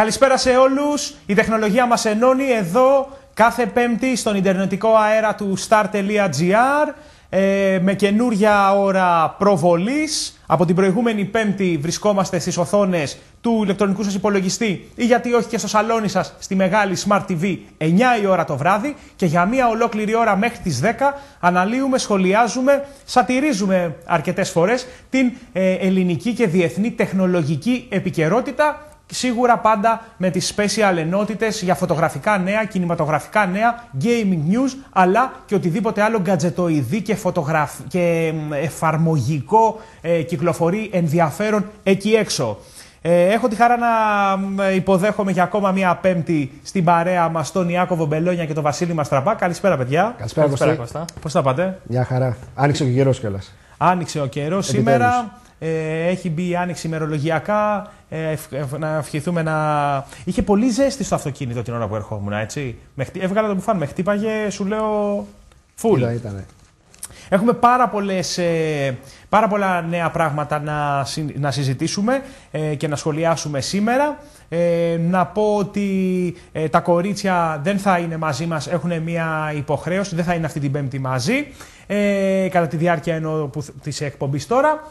Καλησπέρα σε όλους, η τεχνολογία μας ενώνει εδώ κάθε Πέμπτη στον ιντερνετικό αέρα του star.gr με καινούρια ώρα προβολής. Από την προηγούμενη Πέμπτη βρισκόμαστε στις οθόνες του ηλεκτρονικού σας υπολογιστή ή γιατί όχι και στο σαλόνι σας στη μεγάλη Smart TV 9 η ώρα το βράδυ και για μία ολόκληρη ώρα μέχρι τις 10 αναλύουμε, σχολιάζουμε, σατιρίζουμε αρκετές φορές την ελληνική και διεθνή τεχνολογική επικαιρότητα. Σίγουρα πάντα με τις special ενότητες για φωτογραφικά νέα, κινηματογραφικά νέα, gaming news, αλλά και οτιδήποτε άλλο γκατζετοειδή και, εφαρμογικό κυκλοφορεί ενδιαφέρον εκεί έξω. Έχω τη χαρά να υποδέχομαι για ακόμα μία Πέμπτη στην παρέα μας τον Ιάκωβο Μπελώνια και τον Βασίλη Μαστραπά. Καλησπέρα, παιδιά. Καλησπέρα, Κώστα. Πώς θα πάτε? Μια χαρά. Άνοιξε ο καιρός κιόλας. Άνοιξε ο καιρός σήμερα. Έχει μπει η άνοιξη ημερολογιακά. Να ευχηθούμε να. Είχε πολύ ζέστη στο αυτοκίνητο την ώρα που ερχόμουν, έτσι. Έβγαλα το μπουφάν, με χτύπαγε, σου λέω. Φουλ. Έχουμε πάρα πολλά νέα πράγματα να συζητήσουμε και να σχολιάσουμε σήμερα. Να πω ότι τα κορίτσια δεν θα είναι μαζί μας, έχουν μια υποχρέωση, δεν θα είναι αυτή την Πέμπτη μαζί, κατά τη διάρκεια της εκπομπής τώρα.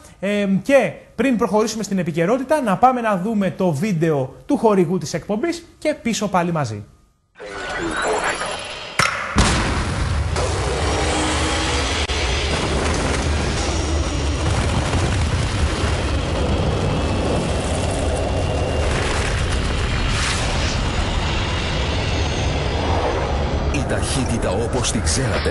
Και πριν προχωρήσουμε στην επικαιρότητα, να πάμε να δούμε το βίντεο του χορηγού της εκπομπής και πίσω πάλι μαζί. Όπως τη ξέρατε,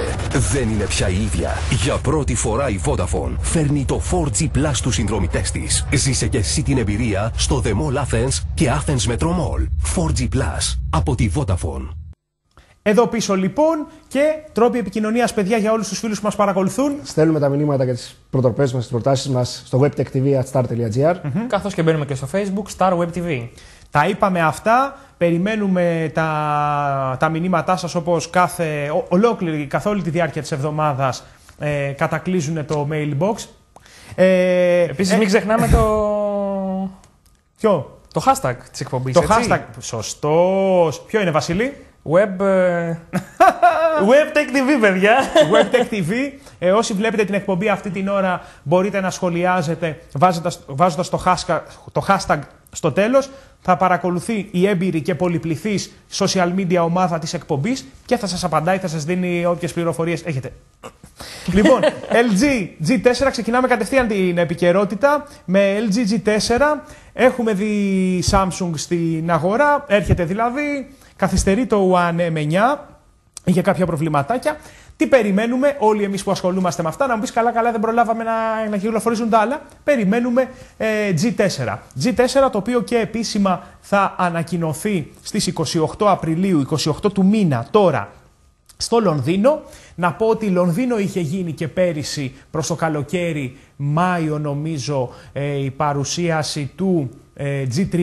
δεν είναι πια η ίδια. Για πρώτη φορά η Vodafone φέρνει το 4G Plus στους συνδρομητές της. Ζήσε και εσύ την εμπειρία στο The Mall Athens και Athens Metro Mall. 4G Plus από τη Vodafone. Εδώ πίσω λοιπόν και τρόποι επικοινωνίας, παιδιά, για όλους τους φίλους που μας παρακολουθούν. Στέλνουμε τα μηνύματα και τις προτροπές μας, τις προτάσεις μας στο webtechtv.star.gr. Καθώς και μπαίνουμε και στο Facebook Star Web TV. Τα είπαμε αυτά, περιμένουμε τα μηνύματά σας όπως ολόκληρη, καθ' όλη τη διάρκεια της εβδομάδας κατακλείζουν το mailbox. Επίσης μην ξεχνάμε το... Ποιο? Το hashtag της εκπομπής, το έτσι? Hashtag, σωστός. Ποιο είναι, Βασίλη? WebTech TV, παιδιά. WebTech TV. Όσοι βλέπετε την εκπομπή αυτή την ώρα μπορείτε να σχολιάζετε βάζοντας το hashtag στο τέλος. Θα παρακολουθεί η έμπειρη και πολυπληθής social media ομάδα της εκπομπής και θα σας απαντάει, θα σας δίνει όποιες πληροφορίες έχετε. Λοιπόν, LG G4, ξεκινάμε κατευθείαν την επικαιρότητα με LG G4. Έχουμε δει Samsung στην αγορά, έρχεται δηλαδή, καθυστερεί το One M9 για κάποια προβληματάκια. Τι περιμένουμε όλοι εμείς που ασχολούμαστε με αυτά? Να μου πεις, καλά δεν προλάβαμε να κυκλοφορήσουν τα άλλα. Περιμένουμε G4, το οποίο και επίσημα θα ανακοινωθεί στις 28 Απριλίου, 28 του μήνα τώρα, στο Λονδίνο. Να πω ότι Λονδίνο είχε γίνει και πέρυσι προς το καλοκαίρι, Μάιο νομίζω, η παρουσίαση του G3,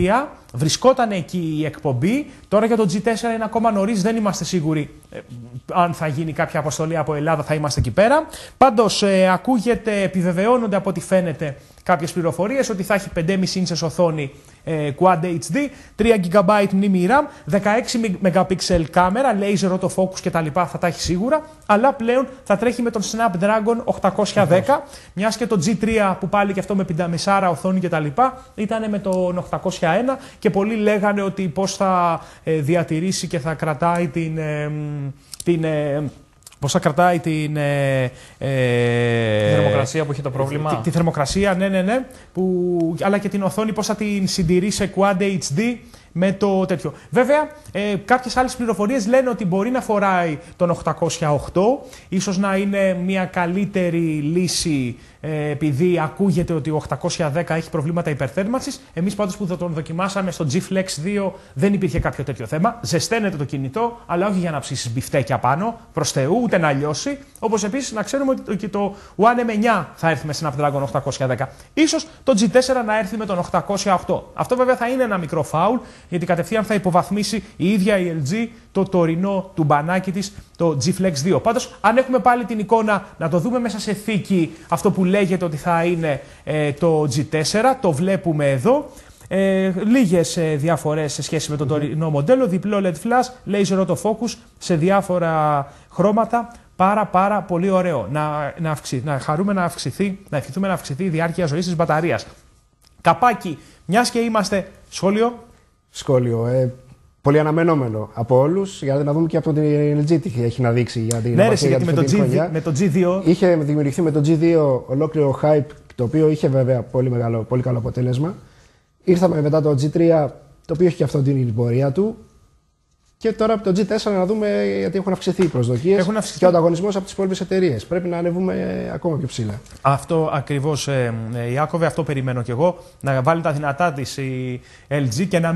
βρισκόταν εκεί η εκπομπή. Τώρα για το G4 είναι ακόμα νωρίς, δεν είμαστε σίγουροι αν θα γίνει κάποια αποστολή από Ελλάδα, θα είμαστε εκεί πέρα. Πάντως ακούγεται, επιβεβαιώνονται από ό,τι φαίνεται κάποιες πληροφορίες, ότι θα έχει 5,5 ίντσες οθόνη Quad HD, 3 GB μνήμη RAM, 16 MP κάμερα, laser autofocus και τα λοιπά θα τα έχει σίγουρα, αλλά πλέον θα τρέχει με τον Snapdragon 810, μιας και το G3 που πάλι και αυτό με 5,5 οθόνη και τα λοιπά ήταν με τον 801 και πολλοί λέγανε ότι πώς θα διατηρήσει και θα κρατάει την θερμοκρασία που είχε το πρόβλημα. Τη θερμοκρασία, ναι. Αλλά και την οθόνη, πώς θα την συντηρεί σε Quad HD με το τέτοιο. Βέβαια, κάποιες άλλες πληροφορίες λένε ότι μπορεί να φοράει τον 808, ίσως να είναι μια καλύτερη λύση, επειδή ακούγεται ότι ο 810 έχει προβλήματα υπερθέρμανσης. Εμείς πάντως που θα τον δοκιμάσαμε στο G Flex 2 δεν υπήρχε κάποιο τέτοιο θέμα. Ζεσταίνεται το κινητό, αλλά όχι για να ψήσεις μπιφτέκια πάνω, προς Θεού, ούτε να λιώσει. Όπως επίσης να ξέρουμε ότι και το One M9 θα έρθει με Snapdragon 810. Ίσως το G4 να έρθει με τον 808. Αυτό βέβαια θα είναι ένα μικρό φάουλ, γιατί κατευθείαν θα υποβαθμίσει η ίδια η LG το τωρινό τουμπανάκι της, το G Flex 2. Πάντως, αν έχουμε πάλι την εικόνα να το δούμε μέσα σε θήκη, αυτό που λέγεται ότι θα είναι το G4, το βλέπουμε εδώ. Λίγες διαφορές σε σχέση με το τωρινό μοντέλο, διπλό LED flash, laser auto focus σε διάφορα χρώματα. Πάρα πολύ ωραίο. Να ευχηθούμε να αυξηθεί η διάρκεια ζωής της μπαταρίας. Καπάκι, μιας και είμαστε. Σχόλιο. Πολύ αναμενόμενο από όλους, για να δούμε και από την LG τι έχει να δείξει για την με το G2. Είχε δημιουργηθεί με το G2 ολόκληρο hype, το οποίο είχε βέβαια πολύ καλό αποτέλεσμα. Ήρθαμε μετά το G3, το οποίο έχει και αυτό την πορεία του. Και τώρα από το G4 να δούμε, γιατί έχουν αυξηθεί οι προσδοκίες και ο ανταγωνισμός από τις υπόλοιπες εταιρείες. Πρέπει να ανεβούμε ακόμα πιο ψηλά. Αυτό ακριβώς, Ιάκωβε, αυτό περιμένω κι εγώ. Να βάλει τα δυνατά της η LG και να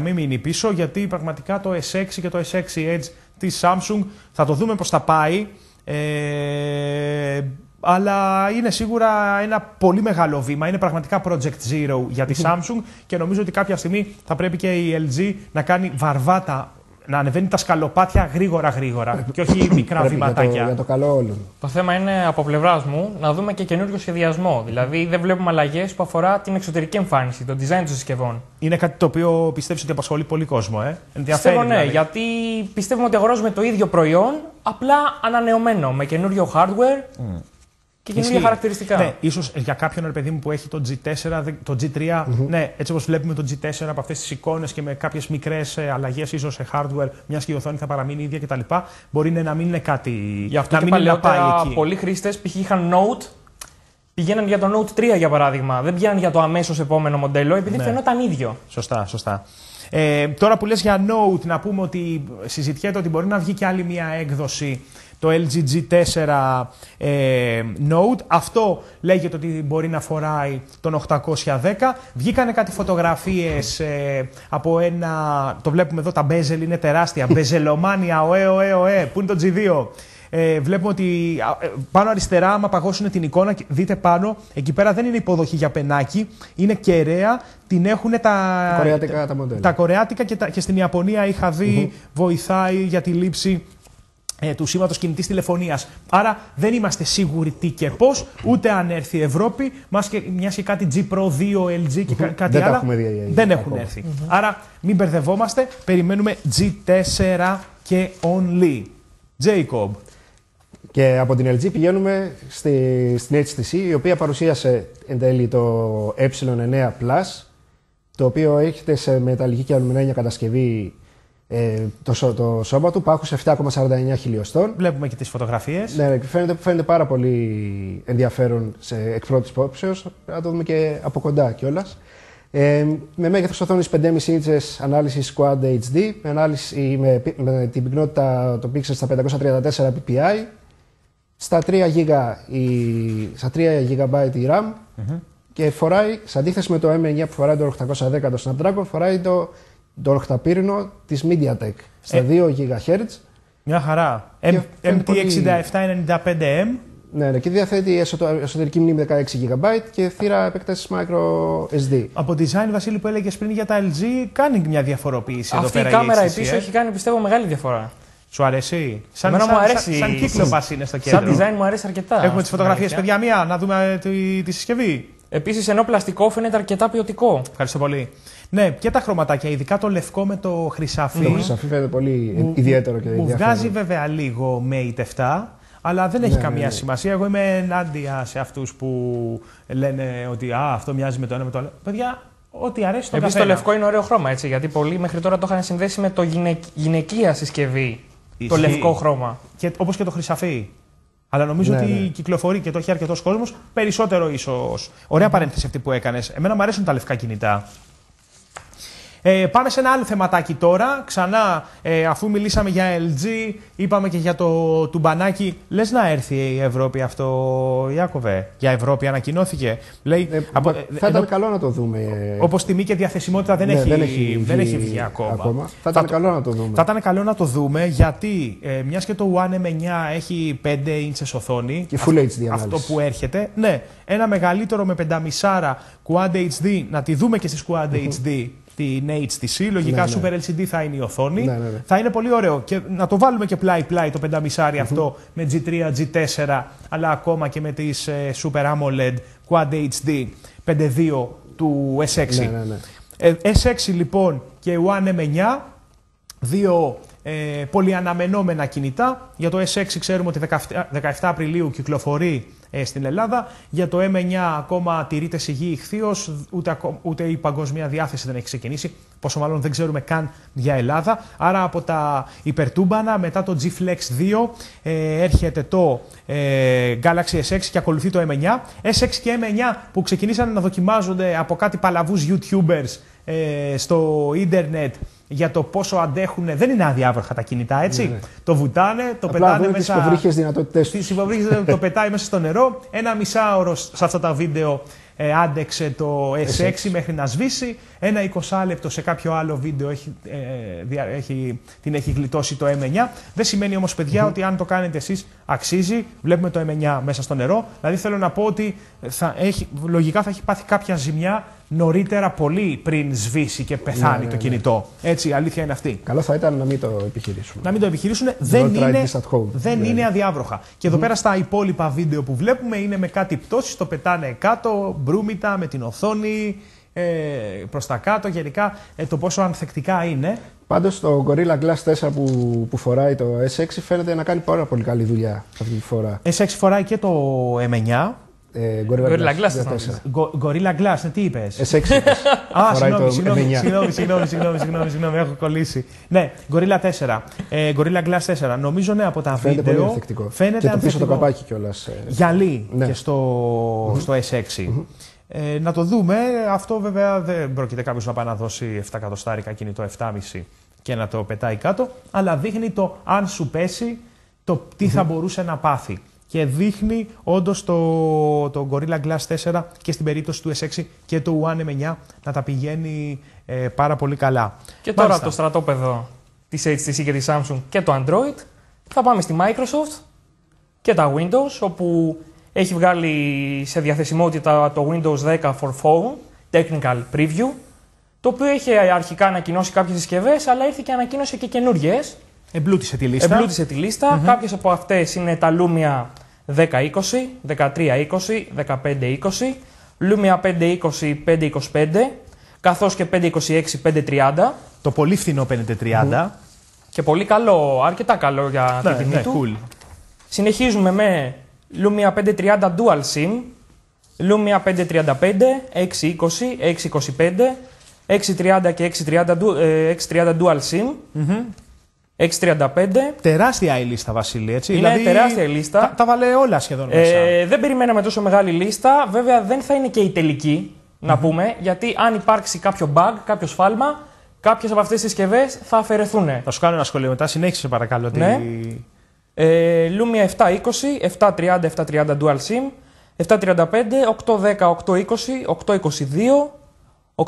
μην μείνει πίσω, γιατί πραγματικά το S6 και το S6 Edge της Samsung θα το δούμε πώς θα πάει. Αλλά είναι σίγουρα ένα πολύ μεγάλο βήμα. Είναι πραγματικά Project Zero για τη Samsung και νομίζω ότι κάποια στιγμή θα πρέπει και η LG να κάνει βαρβάτα, να ανεβαίνει τα σκαλοπάτια γρήγορα και όχι μικρά βηματάκια. Για το καλό όλων. Το θέμα είναι από πλευράς μου να δούμε και καινούριο σχεδιασμό. Δηλαδή δεν βλέπουμε αλλαγές που αφορά την εξωτερική εμφάνιση, το design των συσκευών. Είναι κάτι το οποίο πιστεύεις ότι απασχολεί πολύ κόσμο, ενδιαφέρει. Πιστεύω, ναι, δηλαδή, γιατί πιστεύουμε ότι αγοράζουμε το ίδιο προϊόν, απλά ανανεωμένο, με καινούριο hardware. Και καινούργια χαρακτηριστικά. Ναι, ίσως για κάποιον, ρε παιδί μου, που έχει το G4, το G3, ναι, έτσι όπως βλέπουμε το G4 από αυτές τις εικόνες και με κάποιες μικρές αλλαγές, ίσως σε hardware, μιας και η οθόνη θα παραμείνει ίδια κτλ. Μπορεί να μην είναι κάτι. Γι' αυτό και παλαιότερα πολλοί χρήστες, π.χ. είχαν Note, πηγαίναν για το Note 3 για παράδειγμα. Δεν πηγαίναν για το αμέσως επόμενο μοντέλο, επειδή φαινόταν ίδιο. Σωστά. Τώρα που λες για Note, να πούμε ότι συζητιέται ότι μπορεί να βγει και άλλη μια έκδοση. Το LG G4 Note, αυτό λέγεται ότι μπορεί να φοράει τον 810. Βγήκανε κάτι φωτογραφίες από ένα, το βλέπουμε εδώ, τα bezel είναι τεράστια, μπεζελομάνια, που είναι το G2. Βλέπουμε ότι πάνω αριστερά, άμα παγώσουν την εικόνα, δείτε πάνω, εκεί πέρα δεν είναι υποδοχή για πενάκι, είναι κεραία, την έχουν τα κορεάτικα και στην Ιαπωνία είχα δει, βοηθάει για τη λήψη του σήματος κινητής τηλεφωνίας. Άρα δεν είμαστε σίγουροι τι και πώς, ούτε αν έρθει η Ευρώπη, μιας και κάτι G Pro 2, LG και κάτι άλλο. Δεν έχουν έρθει. Άρα μην μπερδευόμαστε, περιμένουμε G4 και only. Jacob. Και από την LG πηγαίνουμε στην HTC, η οποία παρουσίασε εν τέλει το E9 Plus, το οποίο έρχεται σε μεταλλική και αλουμινένια κατασκευή. Το σώμα του, πάχους 7,49 χιλιοστών. Βλέπουμε και τις φωτογραφίες. Ναι, φαίνεται πάρα πολύ ενδιαφέρον εκ πρώτης όψεως. Να το δούμε και από κοντά κιόλας. Με μέγεθος οθόνης 5,5 ίντσες, ανάλυση Quad HD, με την πυκνότητα των pixels στα 534 ppi, στα 3 GB η RAM και φοράει, σε αντίθεση με το M9 που φοράει το 810 το Snapdragon, φοράει το οχταπύρινο της MediaTek στα 2 GHz. Μια χαρά. MT6795M. Ναι, και διαθέτει εσωτερική μνήμη 16 GB και θύρα επέκτασης micro SD. Από design, Βασίλη, που έλεγες πριν για τα LG, κάνει μια διαφοροποίηση εδώ πέρα. Αυτή η κάμερα επίσης έχει κάνει, πιστεύω, μεγάλη διαφορά. Σου αρέσει? Σαν κύκλοπας είναι στο κέντρο. Σαν design μου αρέσει αρκετά. Έχουμε τις φωτογραφίες, παιδιά, μία, να δούμε τη συσκευή. Επίσης, ενώ πλαστικό, φαίνεται αρκετά ποιοτικό. Ευχαριστώ πολύ. Ναι, και τα χρωματάκια, ειδικά το λευκό με το χρυσάφι. Το χρυσάφι φαίνεται πολύ ιδιαίτερο και ενδιαφέρον. Μου βγάζει βέβαια λίγο Mate 7, αλλά δεν έχει καμία σημασία. Εγώ είμαι ενάντια σε αυτούς που λένε ότι αυτό μοιάζει με το ένα με το άλλο. Παιδιά, ό,τι αρέσει τον καθένα. Επίσης το λευκό είναι ωραίο χρώμα, έτσι, γιατί πολλοί μέχρι τώρα το είχαν συνδέσει με το γυναικεία συσκευή. Το λευκό χρώμα. Όπως και το χρυσαφί. Αλλά νομίζω ότι κυκλοφορεί και το έχει αρκετός κόσμος, περισσότερο ίσως. Ωραία παρένθεση αυτή που έκανες. Εμένα μου αρέσουν τα λευκά κινητά. Πάμε σε ένα άλλο θεματάκι τώρα. Ξανά, αφού μιλήσαμε για LG, είπαμε και για το τουμπανάκι. Λες να έρθει η Ευρώπη αυτό, Ιάκωβε? Για Ευρώπη ανακοινώθηκε. Λέει, θα ήταν καλό να το δούμε. Όπως τιμή και διαθεσιμότητα δεν έχει βγει ακόμα. Θα ήταν καλό να το δούμε. Θα ήταν καλό να το δούμε, γιατί μιας και το One M9 έχει 5 ίντσες οθόνη. Και Full HD αυτό που έρχεται. Ναι, ένα μεγαλύτερο με 5,5 Quad HD, να τη δούμε και στις Quad HD. Την HTC, λογικά Super LCD θα είναι η οθόνη. Θα είναι πολύ ωραίο και να το βάλουμε και πλάι-πλάι το 5,5 αυτό με G3, G4, αλλά ακόμα και με τις Super AMOLED Quad HD 5.2 του S6. Ναι, ναι, ναι. S6 λοιπόν και One M9, δύο πολυαναμενόμενα κινητά. Για το S6 ξέρουμε ότι 17 Απριλίου κυκλοφορεί στην Ελλάδα. Για το M9 ακόμα τηρείται σιγή ηχθείως, ούτε η παγκόσμια διάθεση δεν έχει ξεκινήσει. Πόσο μάλλον δεν ξέρουμε καν για Ελλάδα. Άρα από τα υπερτούμπανα, μετά το G Flex 2 έρχεται το Galaxy S6 και ακολουθεί το M9. S6 και M9 που ξεκινήσαν να δοκιμάζονται από κάτι παλαβούς YouTubers στο ίντερνετ για το πόσο αντέχουν. Δεν είναι αδιάβροχα τα κινητά, έτσι. Ναι. Το βουτάνε, το απλά πετάνε μέσα. Τις υποβρύχιες δυνατότητες τους. Τις υποβρύχιες δυνατότητες, το πετάει μέσα στο νερό. Ένα μισάωρο σε αυτά τα βίντεο άντεξε το S6 μέχρι να σβήσει. Ένα 20 λεπτό σε κάποιο άλλο βίντεο την έχει γλιτώσει το M9. Δεν σημαίνει όμως, παιδιά, ότι αν το κάνετε εσείς αξίζει. Βλέπουμε το M9 μέσα στο νερό. Δηλαδή θέλω να πω ότι λογικά θα έχει πάθει κάποια ζημιά νωρίτερα πολύ πριν σβήσει και πεθάνει το κινητό. Έτσι, η αλήθεια είναι αυτή. Καλό θα ήταν να μην το επιχειρήσουν. Να μην το επιχειρήσουν. Δεν είναι αδιάβροχα. Και εδώ πέρα στα υπόλοιπα βίντεο που βλέπουμε είναι με κάτι πτώσεις, το πετάνε κάτω, μπρούμητα με την οθόνη προς τα κάτω. Γενικά το πόσο ανθεκτικά είναι. Πάντως το Gorilla Glass 4 που φοράει το S6 φαίνεται να κάνει πάρα πολύ καλή δουλειά αυτή τη φορά. S6 φοράει και το M9. Gorilla Glass, τι είπες? S6. Α, συγγνώμη, έχω κολλήσει. Ναι, Gorilla 4. Gorilla Glass 4. Νομίζω, ναι, από τα βίντεο. Φαίνεται ανθεκτικό. Και το πίσω το καπάκι κιόλας. Γυαλί και στο S6. Να το δούμε. Αυτό βέβαια δεν πρόκειται κάποιος να πάει να δώσει 7 εκατοστάρικα κινητό 7,5 και να το πετάει κάτω. Αλλά δείχνει το αν σου πέσει το τι θα μπορούσε να πάθει. Και δείχνει όντως το Gorilla Glass 4 και στην περίπτωση του S6 και του One M9 να τα πηγαίνει πάρα πολύ καλά. Και τώρα το στρατόπεδο της HTC και της Samsung και το Android. Θα πάμε στη Microsoft και τα Windows, όπου έχει βγάλει σε διαθεσιμότητα το Windows 10 for Phone Technical Preview, το οποίο είχε αρχικά ανακοινώσει κάποιες συσκευές, αλλά ήρθε και ανακοίνωσε και καινούριες. Εμπλούτησε τη λίστα. Κάποιες από αυτές είναι τα Lumia 1020, 1320, 1520, Lumia 520, 525, καθώς και 526, 530. Το πολύ φθηνό 530. Και πολύ καλό, αρκετά καλό για την τιμή του. Cool. Συνεχίζουμε με Lumia 530 Dual SIM, Lumia 535, 620, 625, 630 και 630 Dual SIM. 635. Τεράστια η λίστα, Βασίλη, έτσι. Είναι δηλαδή, τεράστια η λίστα. Τα βάλε όλα σχεδόν μέσα. Δεν περιμέναμε τόσο μεγάλη λίστα. Βέβαια, δεν θα είναι και η τελική, να πούμε, γιατί αν υπάρξει κάποιο bug, κάποιο σφάλμα, κάποιες από αυτές τις συσκευές θα αφαιρεθούν. Θα σου κάνω ένα σχόλιο μετά. Συνέχισε, παρακαλώ. Ναι. Lumia 720, 730, 730 Dual SIM, 735, 810, 820, 822, 830.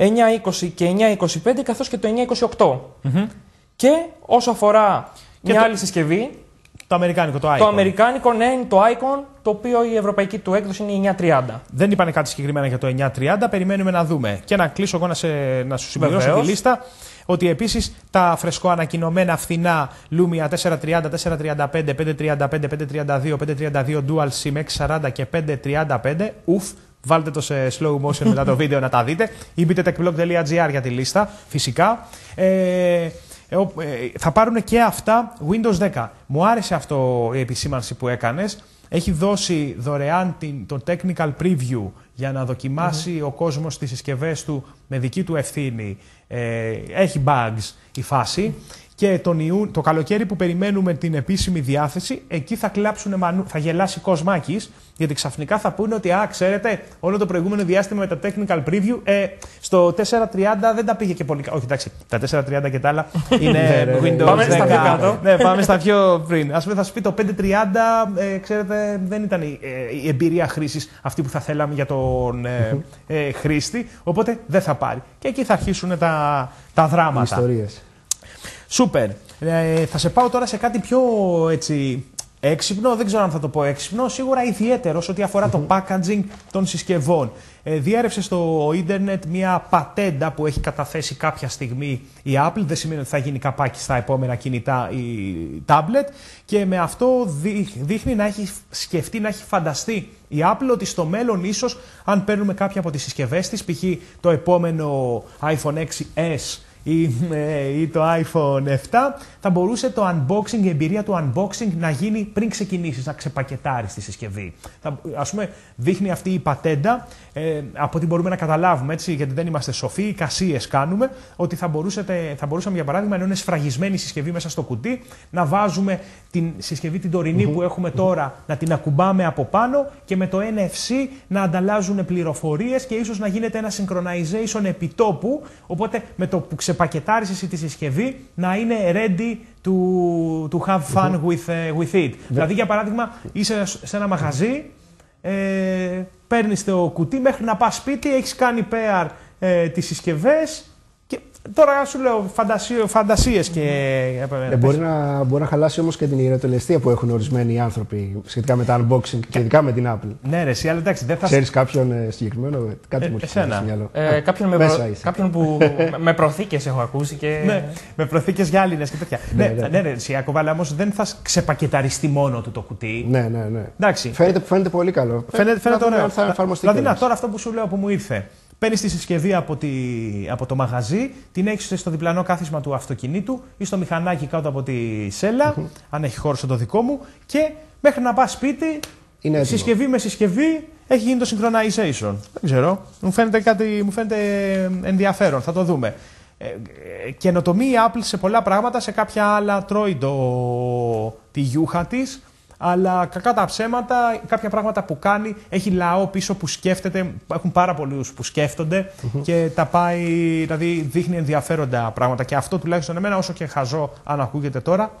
920 και 925, καθώς και το 928. Και όσο αφορά και μια άλλη συσκευή, το αμερικάνικο, το Icon. Το αμερικάνικο, ναι, είναι το Icon, το οποίο η ευρωπαϊκή του έκδοση είναι η 930. Δεν είπανε κάτι συγκεκριμένα για το 930, περιμένουμε να δούμε. Και να κλείσω εγώ να σου συμπληρώσω τη λίστα, ότι επίσης τα φρεσκοανακοινωμένα φθηνά Lumia 430, 435, 535, 532, 532 Dual SIM, 640 και 535, ουφ. Βάλτε το σε slow motion μετά το βίντεο να τα δείτε, ή μπείτε techblog.gr για τη λίστα, φυσικά. Θα πάρουν και αυτά Windows 10. Μου άρεσε αυτό η επισήμανση που έκανες. Έχει δώσει δωρεάν το technical preview για να δοκιμάσει ο κόσμος τις συσκευές του με δική του ευθύνη. Έχει bugs η φάση. Και το καλοκαίρι που περιμένουμε την επίσημη διάθεση, εκεί θα γελάσει κοσμάκης, γιατί ξαφνικά θα πούνε ότι, ξέρετε, όλο το προηγούμενο διάστημα με τα technical preview, στο 430 δεν τα πήγε και πολύ καλά. Όχι, εντάξει, τα 430 και τα άλλα είναι Windows 10. Πάμε στα πιο πριν. Ας πούμε, θα σου πει το 530, ξέρετε, δεν ήταν η εμπειρία χρήσης αυτή που θα θέλαμε για τον χρήστη, οπότε δεν θα πάρει. Και εκεί θα αρχίσουν τα δράματα. Ιστορίες. Σούπερ. Θα σε πάω τώρα σε κάτι πιο, έτσι, Έξυπνο, δεν ξέρω αν θα το πω έξυπνο, σίγουρα ιδιαίτερο ό,τι αφορά το packaging των συσκευών. Διέρευσε στο ίντερνετ μια πατέντα που έχει καταθέσει κάποια στιγμή η Apple, δεν σημαίνει ότι θα γίνει καπάκι στα επόμενα κινητά ή tablet, και με αυτό δείχνει να έχει σκεφτεί, να έχει φανταστεί η Apple ότι στο μέλλον ίσως αν παίρνουμε κάποια από τις συσκευές της, π.χ. το επόμενο iPhone 6s, ή το iPhone 7, θα μπορούσε το unboxing, η εμπειρία του unboxing να γίνει πριν ξεκινήσεις, να ξεπακετάρεις τη συσκευή. Ας πούμε, δείχνει αυτή η πατέντα, από ό,τι μπορούμε να καταλάβουμε, έτσι, γιατί δεν είμαστε σοφοί, εικασίες κάνουμε, ότι θα μπορούσαμε, για παράδειγμα, ενώ είναι σφραγισμένη η συσκευή μέσα στο κουτί, να βάζουμε την συσκευή την τωρινή που έχουμε τώρα, να την ακουμπάμε από πάνω και με το NFC να ανταλλάζουν πληροφορίες και ίσως να γίνεται ένα synchronization επιτόπου, οπότε με το που πακετάρισες τη συσκευή να είναι ready to have fun with it. Δηλαδή, για παράδειγμα, είσαι σε ένα μαγαζί, παίρνεις το κουτί, μέχρι να πας σπίτι έχεις κάνει pair τις συσκευές και τώρα σου λέω φαντασίες και... Μπορεί να χαλάσει όμως και την ηρετολεστία που έχουν ορισμένοι άνθρωποι σχετικά με τα unboxing και ειδικά με την Apple. Ναι ρε, αλλά εντάξει, δεν θα... Ξέρεις κάποιον συγκεκριμένο, κάτι μου έρχεται στο μυαλό. Κάποιον που με προθήκες έχω ακούσει και... Ναι, με προθήκες γυάλινες και τέτοια. Ναι ρε Ιάκωβα, αλλά όμως δεν θα ξεπακεταριστεί μόνο του το κουτί. Ναι. Φαίνεται πολύ καλό. Φαίνεται ωραίο. Δηλαδή να, τώρα αυτό που σου λέω που μου ήρθε. Παίρνεις τη συσκευή από το μαγαζί, την έχεις στο διπλανό κάθισμα του αυτοκινήτου ή στο μηχανάκι κάτω από τη σέλα, αν έχει χώρο στο δικό μου, και μέχρι να πας σπίτι, συσκευή με συσκευή, έχει γίνει το synchronization. Δεν ξέρω, μου φαίνεται ενδιαφέρον, θα το δούμε. Καινοτομή η Apple σε πολλά πράγματα, σε κάποια άλλα τρώει τη γιούχα της, αλλά κακά τα ψέματα, κάποια πράγματα που κάνει, έχει λαό πίσω που σκέφτεται, έχουν πάρα πολλούς που σκέφτονται και τα πάει, δηλαδή δείχνει ενδιαφέροντα πράγματα. Και αυτό τουλάχιστον εμένα, όσο και χαζό αν ακούγεται τώρα,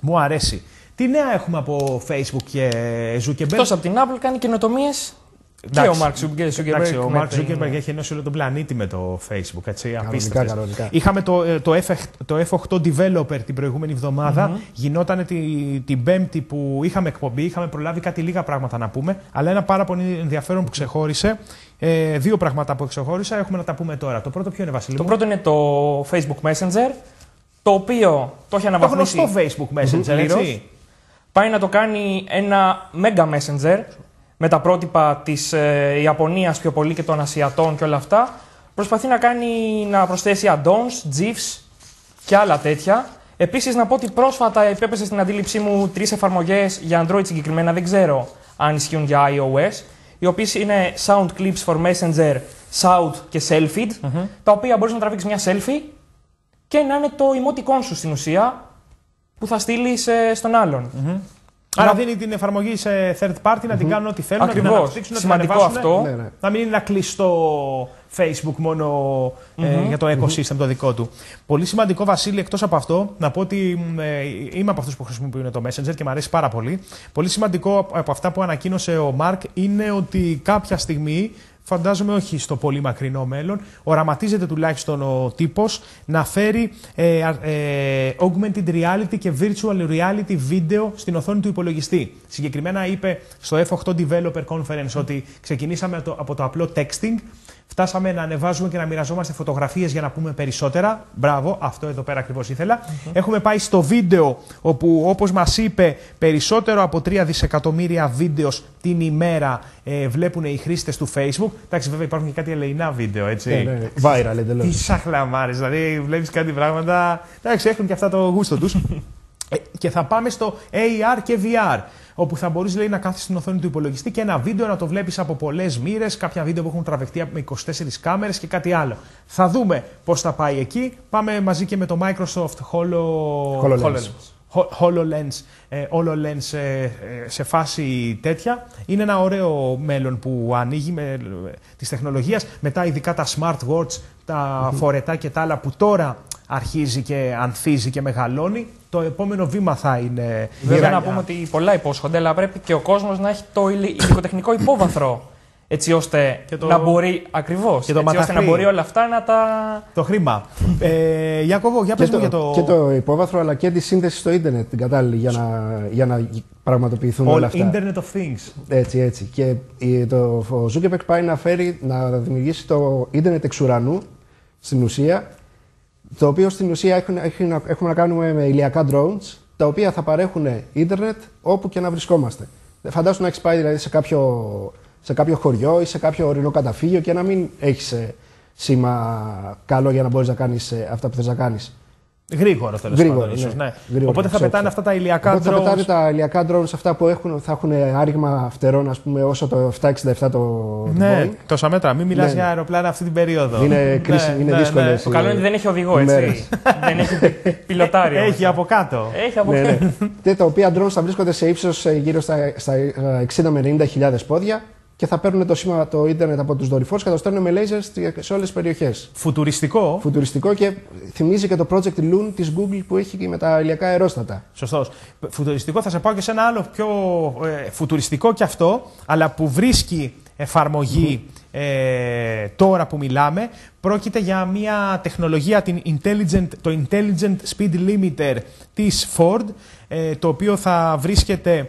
μου αρέσει. Τι νέα έχουμε από Facebook και Zuckerberg? Εκτός από την Apple κάνει καινοτομίες. Και ο Μάρκ Ζούκερμπεργκ έχει ενώσει όλο τον πλανήτη με το Facebook. Έτσι, κανονικά. Είχαμε το F8 Developer την προηγούμενη εβδομάδα. Γινόταν την Πέμπτη που είχαμε εκπομπή. Είχαμε προλάβει κάτι λίγα πράγματα να πούμε. Αλλά ένα πάρα πολύ ενδιαφέρον που ξεχώρισε. Δύο πράγματα που ξεχώρισα έχουμε να τα πούμε τώρα. Το πρώτο ποιο είναι, Βασίλη? Το πρώτο είναι το Facebook Messenger. Το οποίο το έχει αναβαθμίσει. Το γνωστό Facebook Messenger. Έτσι. Πάει να το κάνει ένα mega Messenger. Με τα πρότυπα της Ιαπωνίας πιο πολύ και των Ασιατών και όλα αυτά, προσπαθεί να προσθέσει add-ons, GIFs και άλλα τέτοια. Επίσης, να πω ότι πρόσφατα επέπεσε στην αντίληψή μου 3 εφαρμογές για Android συγκεκριμένα, δεν ξέρω αν ισχύουν για iOS, οι οποίες είναι Sound Clips for Messenger, Shout και Selfie, τα οποία μπορείς να τραβήξεις μια selfie και να είναι το emoticon σου στην ουσία που θα στείλεις στον άλλον. Άρα δίνει την εφαρμογή σε third party να την κάνουν ό,τι θέλουν, να την αναπτύξουν, να την ανεβάσουν. Να μην είναι ένα κλειστό Facebook μόνο για το ecosystem το δικό του. Πολύ σημαντικό, Βασίλη, εκτός από αυτό, να πω ότι είμαι από αυτούς που χρησιμοποιούν το Messenger και μου αρέσει πάρα πολύ. Πολύ σημαντικό από αυτά που ανακοίνωσε ο Μάρκ είναι ότι κάποια στιγμή, φαντάζομαι όχι στο πολύ μακρινό μέλλον, οραματίζεται τουλάχιστον ο τύπος να φέρει augmented reality και virtual reality βίντεο στην οθόνη του υπολογιστή. Συγκεκριμένα είπε στο F8 Developer Conference ότι ξεκινήσαμε από το απλό texting, φτάσαμε να ανεβάζουμε και να μοιραζόμαστε φωτογραφίες για να πούμε περισσότερα. Μπράβο, αυτό εδώ πέρα ακριβώς ήθελα. Έχουμε πάει στο βίντεο, όπου όπως μας είπε, περισσότερο από 3 δισεκατομμύρια βίντεο την ημέρα βλέπουν οι χρήστες του Facebook. Εντάξει, βέβαια υπάρχουν και κάτι ελεηνά βίντεο, έτσι. Viral, εντελώς. Τι σαχλαμάρες, δηλαδή βλέπεις κάτι πράγματα. Εντάξει, έχουν και αυτά το γούστο τους. Και θα πάμε στο AR και VR, όπου θα μπορείς, λέει, να κάθεις στην οθόνη του υπολογιστή και ένα βίντεο να το βλέπεις από πολλές μοίρες, κάποια βίντεο που έχουν τραβεχτεί με 24 κάμερες και κάτι άλλο. Θα δούμε πώς θα πάει εκεί. Πάμε μαζί και με το Microsoft HoloLens σε φάση τέτοια. Είναι ένα ωραίο μέλλον που ανοίγει της τεχνολογίας. Μετά ειδικά τα smartwatch, τα φορετά και τα άλλα που τώρα αρχίζει και ανθίζει και μεγαλώνει. Το επόμενο βήμα θα είναι... Βέβαια να πούμε ότι πολλά υπόσχονται, αλλά πρέπει και ο κόσμος να έχει το υλικοτεχνικό υπόβαθρο έτσι ώστε να μπορεί ακριβώς, έτσι ώστε να μπορεί όλα αυτά να τα... Το χρήμα. Ιάκωβο, για πες μου για το... Και το υπόβαθρο, αλλά και τη σύνδεση στο ίντερνετ την κατάλληλη για να πραγματοποιηθούν όλα αυτά. All Internet of Things. Έτσι, έτσι. Και ο Zuckerberg πάει να δημιουργήσει το ίντερνετ εξ ουρανού, στην ουσία, το οποίο στην ουσία έχουμε να κάνουμε με ηλιακά drones, τα οποία θα παρέχουν ίντερνετ όπου και να βρισκόμαστε. Φαντάσου να έχεις πάει δηλαδή σε κάποιο χωριό ή σε κάποιο ορεινό καταφύγιο και να μην έχεις σήμα καλό για να μπορείς να κάνεις αυτά που θες να κάνεις. Γρήγορα, τέλος πάντων, ίσως. Ναι. Γρήγορα, οπότε θα πετάνε αυτά τα ηλιακά drones. Θα πετάνε τα ηλιακά drones αυτά που θα έχουν άριγμα φτερών, ας πούμε, όσο το 767 το. Ναι, Boeing. Τόσα μέτρα. Μην μιλάς για αεροπλάνα αυτή την περίοδο. Είναι κρίσιμη, είναι δύσκολη. Το καλό είναι ότι δεν έχει οδηγό, έτσι. Δεν έχει πιλοτάρι. Έχει από κάτω. Τα οποία drones θα βρίσκονται σε ύψος γύρω στα 60 με 90.000 πόδια. Και θα παίρνουν το σήμα το ίντερνετ από τους δορυφόρους και θα το στέλνουν με λέιζερ σε όλες τις περιοχές. Φουτουριστικό. Φουτουριστικό και θυμίζει και το project Loon της Google που έχει και με τα ηλιακά αερόστατα. Σωστός. Φουτουριστικό. Θα σε πάω και σε ένα άλλο πιο φουτουριστικό κι αυτό, αλλά που βρίσκει εφαρμογή τώρα που μιλάμε. Πρόκειται για μια τεχνολογία, το Intelligent Speed Limiter της Ford, το οποίο θα βρίσκεται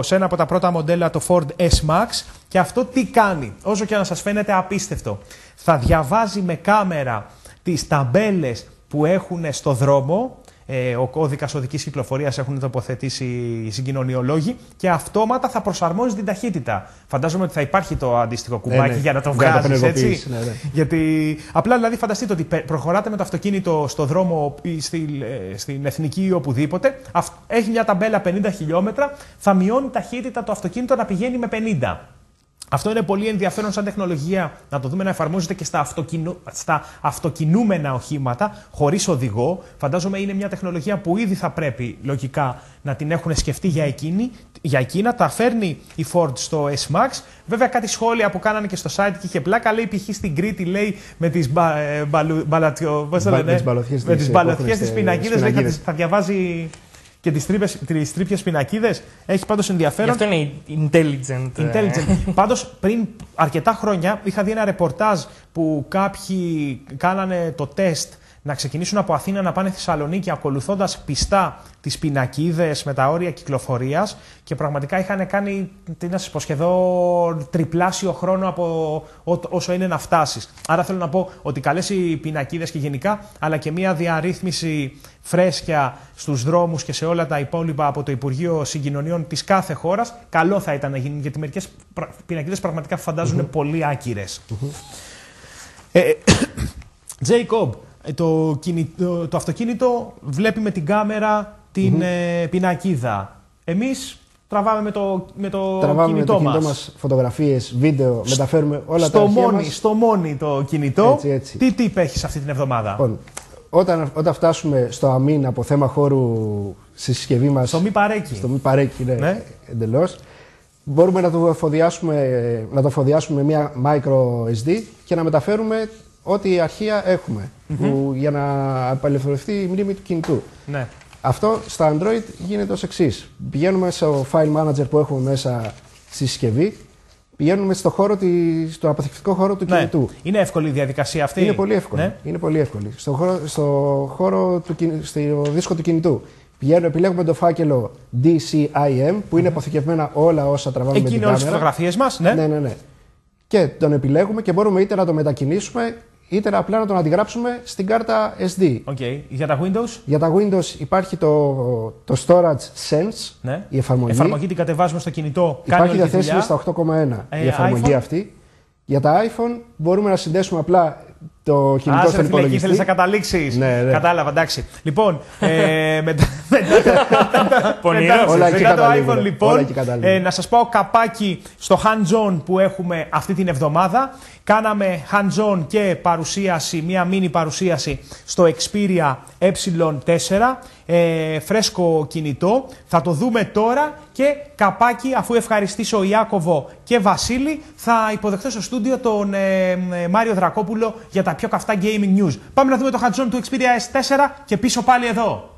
σε ένα από τα πρώτα μοντέλα, το Ford S-Max. Και αυτό τι κάνει, όσο και να σας φαίνεται απίστευτο. Θα διαβάζει με κάμερα τις ταμπέλες που έχουν στο δρόμο, ο κώδικας οδικής κυκλοφορίας έχουν τοποθετήσει οι συγκοινωνιολόγοι, και αυτόματα θα προσαρμόζει την ταχύτητα. Φαντάζομαι ότι θα υπάρχει το αντίστοιχο κουμπάκι για να το βγάζεις, έτσι. Ναι. Γιατί απλά δηλαδή φανταστείτε ότι προχωράτε με το αυτοκίνητο στο δρόμο ή στην εθνική ή οπουδήποτε, έχει μια ταμπέλα 50 χιλιόμετρα, θα μειώνει ταχύτητα το αυτοκίνητο να πηγαίνει με 50. Αυτό είναι πολύ ενδιαφέρον σαν τεχνολογία, να το δούμε να εφαρμόζεται και στα αυτοκινούμενα οχήματα, χωρίς οδηγό. Φαντάζομαι είναι μια τεχνολογία που ήδη θα πρέπει λογικά να την έχουν σκεφτεί για εκείνα. Τα φέρνει η Ford στο S-Max. Βέβαια κάτι σχόλια που κάνανε και στο site και είχε πλάκα, λέει π.χ. στην Κρήτη, λέει με τις μπαλωθιές της πινακίδας, θα διαβάζει... και τις τρύπιες πινακίδες. Έχει πάντως ενδιαφέρον. Γι' αυτό είναι intelligent. Πάντως πριν αρκετά χρόνια είχα δει ένα ρεπορτάζ που κάποιοι κάνανε το τεστ να ξεκινήσουν από Αθήνα να πάνε Θεσσαλονίκη ακολουθώντας πιστά τις πινακίδες με τα όρια κυκλοφορίας, και πραγματικά είχαν κάνει, τι να σας πω, σχεδόν τριπλάσιο χρόνο από όσο είναι να φτάσεις. Άρα θέλω να πω ότι καλές οι πινακίδες και γενικά, αλλά και μια διαρρύθμιση φρέσκια στους δρόμους και σε όλα τα υπόλοιπα από το Υπουργείο Συγκοινωνιών της κάθε χώρας, καλό θα ήταν να γίνουν, γιατί μερικές πινακίδες πραγματικά φαντάζουν πολύ άκυρες. Jacob, το αυτοκίνητο βλέπει με την κάμερα την πινακίδα. Εμείς τραβάμε με το κινητό μας φωτογραφίες, βίντεο, μεταφέρουμε όλα τα αρχεία μας. Στο μόνι το κινητό. Έτσι, έτσι. Τι tip έχεις αυτή την εβδομάδα? Όταν φτάσουμε στο αμήν από θέμα χώρου στη συσκευή μας, στο μη παρέκει. Στο μη παρέκει, ναι. Εντελώς. Μπορούμε να το φοδιάσουμε με μια micro SD και να μεταφέρουμε ό,τι αρχεία έχουμε, για να απελευθερωθεί η μνήμη του κινητού. Ναι. Αυτό στα Android γίνεται ως εξής. Πηγαίνουμε στο file manager που έχουμε μέσα στη συσκευή, πηγαίνουμε στο αποθηκευτικό χώρο του κινητού. Είναι εύκολη η διαδικασία αυτή? Είναι πολύ εύκολη. Ναι. Είναι πολύ εύκολη. Στο δίσκο του κινητού. Επιλέγουμε το φάκελο DCIM, που είναι αποθηκευμένα όλα όσα τραβάμε με την κάμερα. Εκεί είναι όλες τις φωτογραφίες μας. Ναι. Και τον επιλέγουμε και μπορούμε είτε να το μετακινήσουμε, είτε απλά να τον αντιγράψουμε στην κάρτα SD. Okay. Για τα Windows? Για τα Windows υπάρχει το Storage Sense, η εφαρμογή. Εφαρμογή την κατεβάζουμε στο κινητό, κάνει όλη τη δουλειά. Υπάρχει διαθέσιμη στα 8,1 η εφαρμογή αυτή. Για τα iPhone μπορούμε να συνδέσουμε απλά το κινητό στον υπολογιστή. Ήθελες να καταλήξεις. Ναι. Κατάλαβα, εντάξει. Λοιπόν, μετά το iPhone, λοιπόν, να σας πάω καπάκι στο hands-on που έχουμε αυτή την εβδομάδα. Κάναμε hands-on και παρουσίαση, μία μίνι παρουσίαση στο Xperia E4. Φρέσκο κινητό. Θα το δούμε τώρα και καπάκι, αφού ευχαριστήσω Ιάκωβο και Βασίλη, θα υποδεχθώ στο στούντιο τον Μάριο Δρακόπουλο για τα πιο καυτά gaming news. Πάμε να δούμε το hands-on του Xperia S4 και πίσω πάλι εδώ.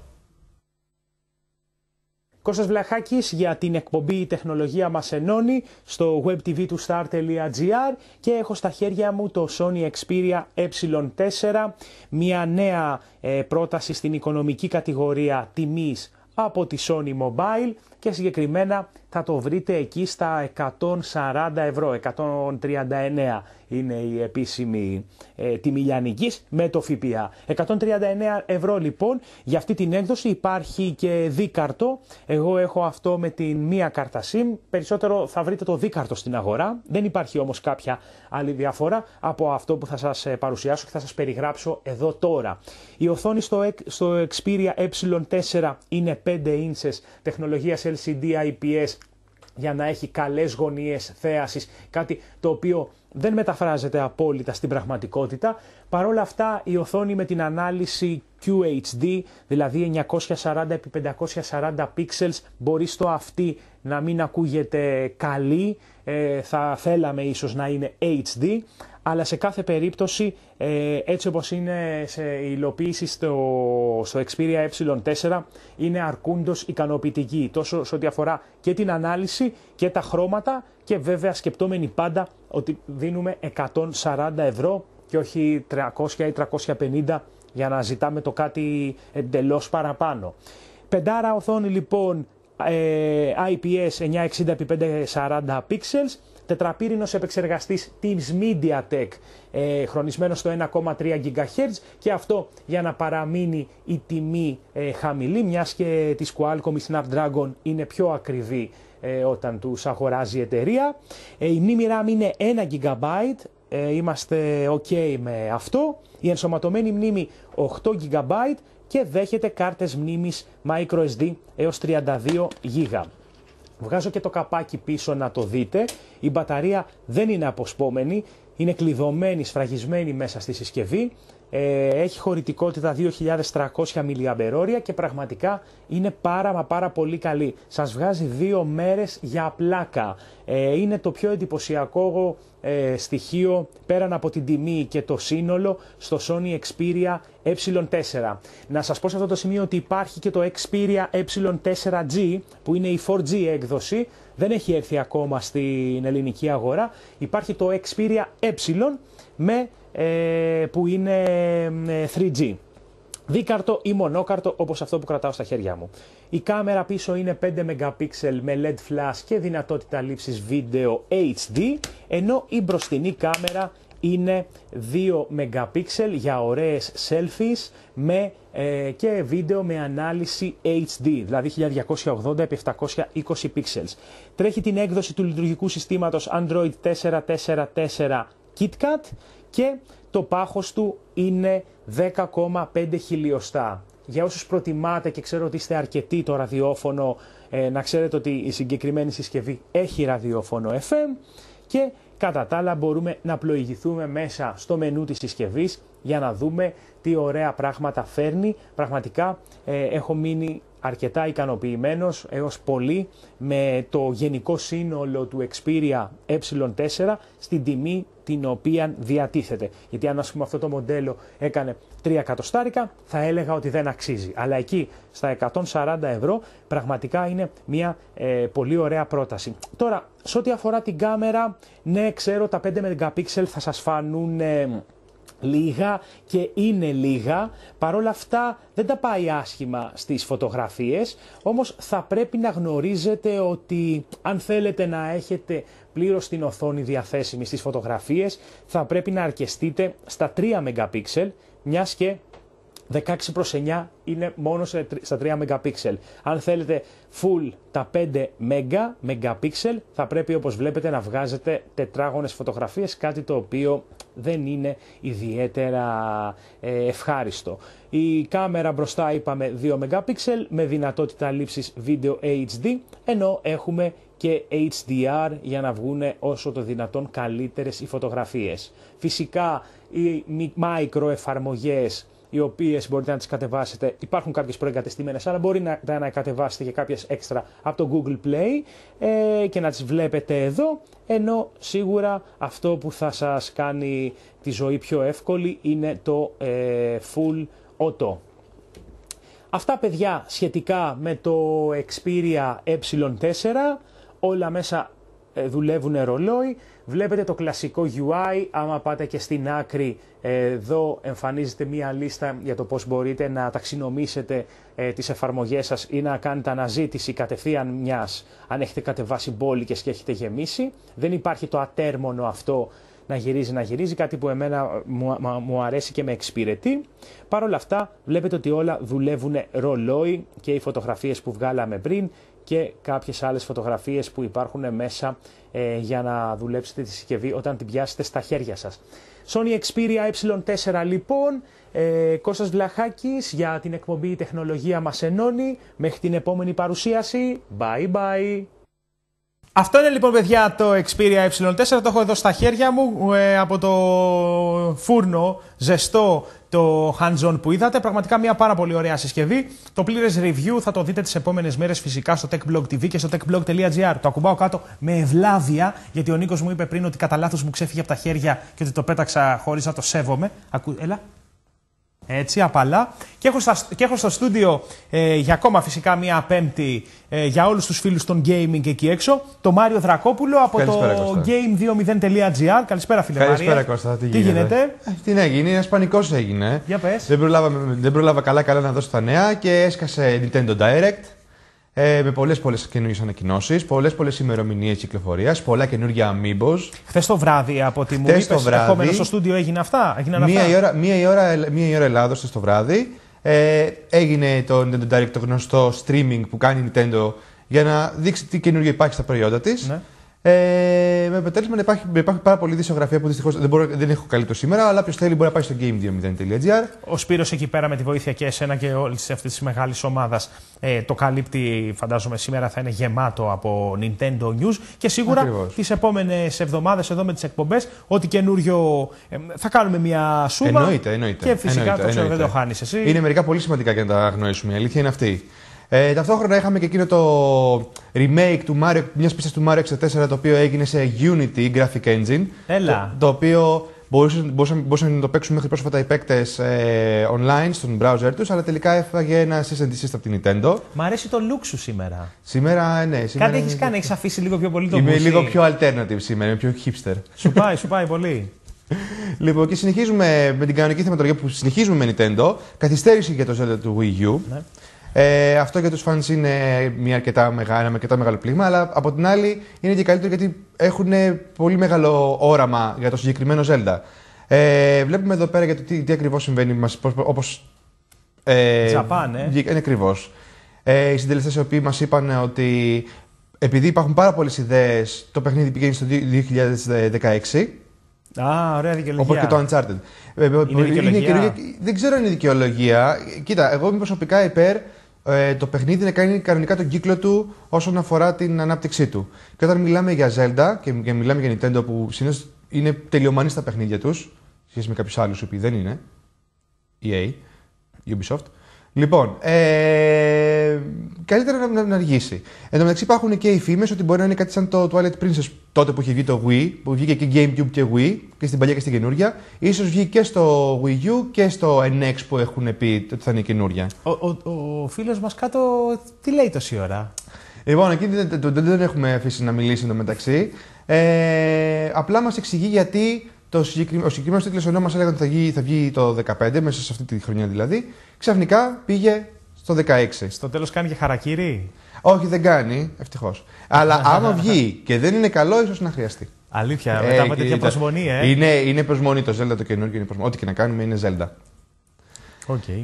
Κώστας Βλαχάκης για την εκπομπή «Η τεχνολογία μας ενώνει» στο web TV του star.gr και έχω στα χέρια μου το Sony Xperia Y4, μια νέα πρόταση στην οικονομική κατηγορία τιμής από τη Sony Mobile και συγκεκριμένα θα το βρείτε εκεί στα 140 ευρώ, 139 είναι η επίσημη τιμή λιανικής με το ΦΠΑ. 139 ευρώ λοιπόν για αυτή την έκδοση, υπάρχει και δίκαρτο, εγώ έχω αυτό με την μία κάρτα SIM, περισσότερο θα βρείτε το δίκαρτο στην αγορά, δεν υπάρχει όμως κάποια άλλη διαφορά από αυτό που θα σας παρουσιάσω και θα σας περιγράψω εδώ τώρα. Η οθόνη στο Xperia Y4 είναι 5 ίντσες τεχνολογίας LCD IPS για να έχει καλές γωνίες θέασης, κάτι το οποίο δεν μεταφράζεται απόλυτα στην πραγματικότητα. Παρ' όλα αυτά η οθόνη με την ανάλυση QHD, δηλαδή 940x540 pixels, μπορεί στο αυτή να μην ακούγεται καλή, θα θέλαμε ίσως να είναι HD, αλλά σε κάθε περίπτωση έτσι όπως είναι σε υλοποίηση στο Xperia Y4 είναι αρκούντος ικανοποιητική, τόσο σε ό,τι αφορά και την ανάλυση και τα χρώματα και βέβαια σκεπτόμενοι πάντα ότι δίνουμε 140 ευρώ και όχι 300 ή 350 για να ζητάμε το κάτι εντελώς παραπάνω. Πεντάρα οθόνη λοιπόν IPS 960x540 pixels, τετραπύρινος επεξεργαστής Teams MediaTek χρονισμένος στο 1,3 GHz και αυτό για να παραμείνει η τιμή χαμηλή, μιας και της Qualcomm η Snapdragon είναι πιο ακριβή όταν τους αγοράζει η εταιρεία. Η μνήμη RAM είναι 1 GB, είμαστε ok με αυτό. Η ενσωματωμένη μνήμη 8 GB και δέχεται κάρτες μνήμης microSD έως 32 GB. Βγάζω και το καπάκι πίσω να το δείτε. Η μπαταρία δεν είναι αποσπόμενη, είναι κλειδωμένη, σφραγισμένη μέσα στη συσκευή. Έχει χωρητικότητα 2.300 mAh και πραγματικά είναι πάρα πολύ καλή. Σας βγάζει 2 μέρες για πλάκα. Είναι το πιο εντυπωσιακό στοιχείο πέραν από την τιμή και το σύνολο στο Sony Xperia Y4. Να σας πω σε αυτό το σημείο ότι υπάρχει και το Xperia Y4G που είναι η 4G έκδοση. Δεν έχει έρθει ακόμα στην ελληνική αγορά. Υπάρχει το Xperia Y με που είναι 3G. Δίκαρτο ή μονόκαρτο όπως αυτό που κρατάω στα χέρια μου. Η κάμερα πίσω είναι 5 MP με LED flash και δυνατότητα λήψης βίντεο HD, ενώ η μπροστινή κάμερα είναι 2 MP για ωραίες selfies με, και βίντεο με ανάλυση HD, δηλαδή 1280x720 pixels. Τρέχει την έκδοση του λειτουργικού συστήματος Android 4.4.4 KitKat και το πάχος του είναι 10,5 χιλιοστά. Για όσους προτιμάτε και ξέρω ότι είστε αρκετοί το ραδιόφωνο, να ξέρετε ότι η συγκεκριμένη συσκευή έχει ραδιόφωνο FM και κατά τα άλλα μπορούμε να πλοηγηθούμε μέσα στο μενού της συσκευής για να δούμε τι ωραία πράγματα φέρνει. Πραγματικά έχω μείνει αρκετά ικανοποιημένος έως πολύ με το γενικό σύνολο του Xperia Y4 στην τιμή την οποία διατίθεται. Γιατί αν ας πούμε αυτό το μοντέλο έκανε 300 €, θα έλεγα ότι δεν αξίζει. Αλλά εκεί στα 140 ευρώ πραγματικά είναι μια πολύ ωραία πρόταση. Τώρα, σε ό,τι αφορά την κάμερα, ναι ξέρω τα 5 MP θα σας φανούν λίγα και είναι λίγα, παρόλα αυτά δεν τα πάει άσχημα στις φωτογραφίες, όμως θα πρέπει να γνωρίζετε ότι αν θέλετε να έχετε πλήρως την οθόνη διαθέσιμη στις φωτογραφίες θα πρέπει να αρκεστείτε στα 3 MP, μιας και 16:9 είναι μόνο στα 3 MP. Αν θέλετε full τα 5 MP θα πρέπει όπως βλέπετε να βγάζετε τετράγωνες φωτογραφίες, κάτι το οποίο δεν είναι ιδιαίτερα ευχάριστο. Η κάμερα μπροστά είπαμε 2 MP με δυνατότητα λήψης βίντεο HD, ενώ έχουμε και HDR για να βγουν όσο το δυνατόν καλύτερες οι φωτογραφίες. Φυσικά οι μικροεφαρμογές οι οποίες μπορείτε να τις κατεβάσετε, υπάρχουν κάποιες προεγκατεστημένες, αλλά μπορεί να κατεβάσετε και κάποιες έξτρα από το Google Play και να τις βλέπετε εδώ, ενώ σίγουρα αυτό που θα σας κάνει τη ζωή πιο εύκολη είναι το Full Auto. Αυτά παιδιά σχετικά με το Xperia E4, όλα μέσα δουλεύουν ρολόι, βλέπετε το κλασικό UI, άμα πάτε και στην άκρη εδώ εμφανίζεται μία λίστα για το πώς μπορείτε να ταξινομήσετε τις εφαρμογές σας ή να κάνετε αναζήτηση κατευθείαν μιας, αν έχετε κατεβάσει μπόλικες και έχετε γεμίσει. Δεν υπάρχει το ατέρμονο αυτό να γυρίζει, κάτι που εμένα μου αρέσει και με εξυπηρετεί. Παρ' όλα αυτά βλέπετε ότι όλα δουλεύουν ρολόι και οι φωτογραφίες που βγάλαμε πριν και κάποιες άλλες φωτογραφίες που υπάρχουν μέσα για να δουλέψετε τη συσκευή όταν την πιάσετε στα χέρια σας. Sony Xperia E4 λοιπόν, Κώστας Βλαχάκης για την εκπομπή «Η τεχνολογία μας ενώνει». Μέχρι την επόμενη παρουσίαση, bye bye! Αυτό είναι λοιπόν παιδιά το Xperia Y4, το έχω εδώ στα χέρια μου από το φούρνο ζεστό το hands-on που είδατε, πραγματικά μια πάρα πολύ ωραία συσκευή. Το πλήρες review θα το δείτε τις επόμενες μέρες φυσικά στο TechBlog TV και στο techblog.gr. Το ακουμπάω κάτω με ευλάβεια, γιατί ο Νίκος μου είπε πριν ότι κατά λάθος μου ξέφυγε από τα χέρια και ότι το πέταξα χωρίς να το σέβομαι. Έλα. Έτσι, απαλά. Και έχω στο στούντιο για ακόμα φυσικά μία Πέμπτη για όλους τους φίλους των gaming εκεί έξω, το Μάριο Δρακόπουλο από καλησπέρα, το game20.gr. Καλησπέρα, φίλε Μάριε. Καλησπέρα, Κώστα. Τι γίνεται? Τι να γίνει, ένας πανικός έγινε. Για πες. Δεν προλάβα καλά να δώσω τα νέα και έσκασε Nintendo Direct με πολλές καινούργιες ανακοινώσεις, πολλές ημερομηνίες κυκλοφορίας, πολλά καινούργια amiibos. Χθες το βράδυ, από ό,τι μου είπες, ερχόμενο στο στούντιο, έγιναν αυτά. Μία η ώρα Ελλάδος, χθες το βράδυ. Έγινε το Nintendo Direct, το γνωστό streaming που κάνει Nintendo για να δείξει τι καινούργιο υπάρχει στα προϊόντα της. Ναι. Με αποτέλεσμα να υπάρχει πάρα πολλή δισογραφία που δυστυχώς δεν έχω καλύπτω σήμερα, αλλά ποιος θέλει μπορεί να πάει στο game20.gr. Ο Σπύρος εκεί πέρα με τη βοήθεια και εσένα και όλης αυτής της μεγάλης ομάδας το καλύπτει, φαντάζομαι σήμερα θα είναι γεμάτο από Nintendo News και σίγουρα τις επόμενες εβδομάδες εδώ με τις εκπομπές ό,τι καινούριο θα κάνουμε μια σούμα. Εννοείται. Και φυσικά δεν το χάνεις εσύ. Είναι μερικά πολύ σημαντικά για να τα γνωρίσουμε, η αλήθεια είναι αυτή. Ταυτόχρονα είχαμε και εκείνο το remake μιας πίστας του Mario 64, το οποίο έγινε σε Unity Graphic Engine. Έλα. Το οποίο μπορούσαν να το παίξουν μέχρι πρόσφατα οι παίκτες online στον browser τους, αλλά τελικά έφαγε ένα SSD από την Nintendo. Μ' αρέσει το look σου σήμερα. Σήμερα, ναι. Σήμερα... Κάτι έχεις κάνει, έχεις αφήσει λίγο πιο πολύ το μουσί. Είμαι λίγο πιο alternative σήμερα, πιο hipster. Σου πάει πολύ. Λοιπόν, και συνεχίζουμε με την κανονική θεματολογία που συνεχίζουμε με Nintendo. Καθυστέρηση για το Zelda του Wii U. Ναι. Αυτό για τους fans είναι ένα αρκετά μεγάλο πλήγμα, αλλά από την άλλη είναι και καλύτερο γιατί έχουν πολύ μεγάλο όραμα για το συγκεκριμένο Zelda. Βλέπουμε εδώ πέρα για το τι ακριβώς συμβαίνει, όπως Japan, είναι ακριβώς. Οι συντελεστές οι οποίοι μας είπαν ότι επειδή υπάρχουν πάρα πολλές ιδέες, το παιχνίδι πηγαίνει στο 2016. Α, ωραία δικαιολογία. Όπως και το Uncharted. Δεν ξέρω αν είναι δικαιολογία. Κοίτα, εγώ είμαι προσωπικά υπέρ το παιχνίδι να κάνει κανονικά τον κύκλο του όσον αφορά την ανάπτυξή του. Και όταν μιλάμε για Zelda και μιλάμε για Nintendo που συνήθως είναι τελειομανείς στα παιχνίδια τους, σχέση με κάποιους άλλους που δεν είναι, EA, Ubisoft. Λοιπόν, καλύτερα να αργήσει. Εν τω μεταξύ υπάρχουν και οι φήμες ότι μπορεί να είναι κάτι σαν το Twilight Princess τότε που είχε βγει το Wii, που βγήκε και GameCube και Wii, και στην παλιά και στην καινούργια. Ίσως βγει και στο Wii U και στο NX που έχουν πει ότι θα είναι καινούργια. Ο φίλος μας κάτω τι λέει τόση ώρα? Λοιπόν, εκεί δεν έχουμε αφήσει να μιλήσει εν τω μεταξύ. Απλά μας εξηγεί γιατί... Ο συγκεκριμένος τίτλος ενώ μας έλεγαν ότι θα βγει το 2015, μέσα σε αυτή τη χρονιά δηλαδή, ξαφνικά πήγε στο 2016. Στο τέλος κάνει και χαρακύρι? Όχι, δεν κάνει, ευτυχώς. Αλλά άμα βγει και δεν είναι καλό, ίσως να χρειαστεί. Αλήθεια, μετά με τέτοια προσμονή, Είναι προσμονή το Zelda το καινούργιο, ό,τι και να κάνουμε είναι Zelda. Okay.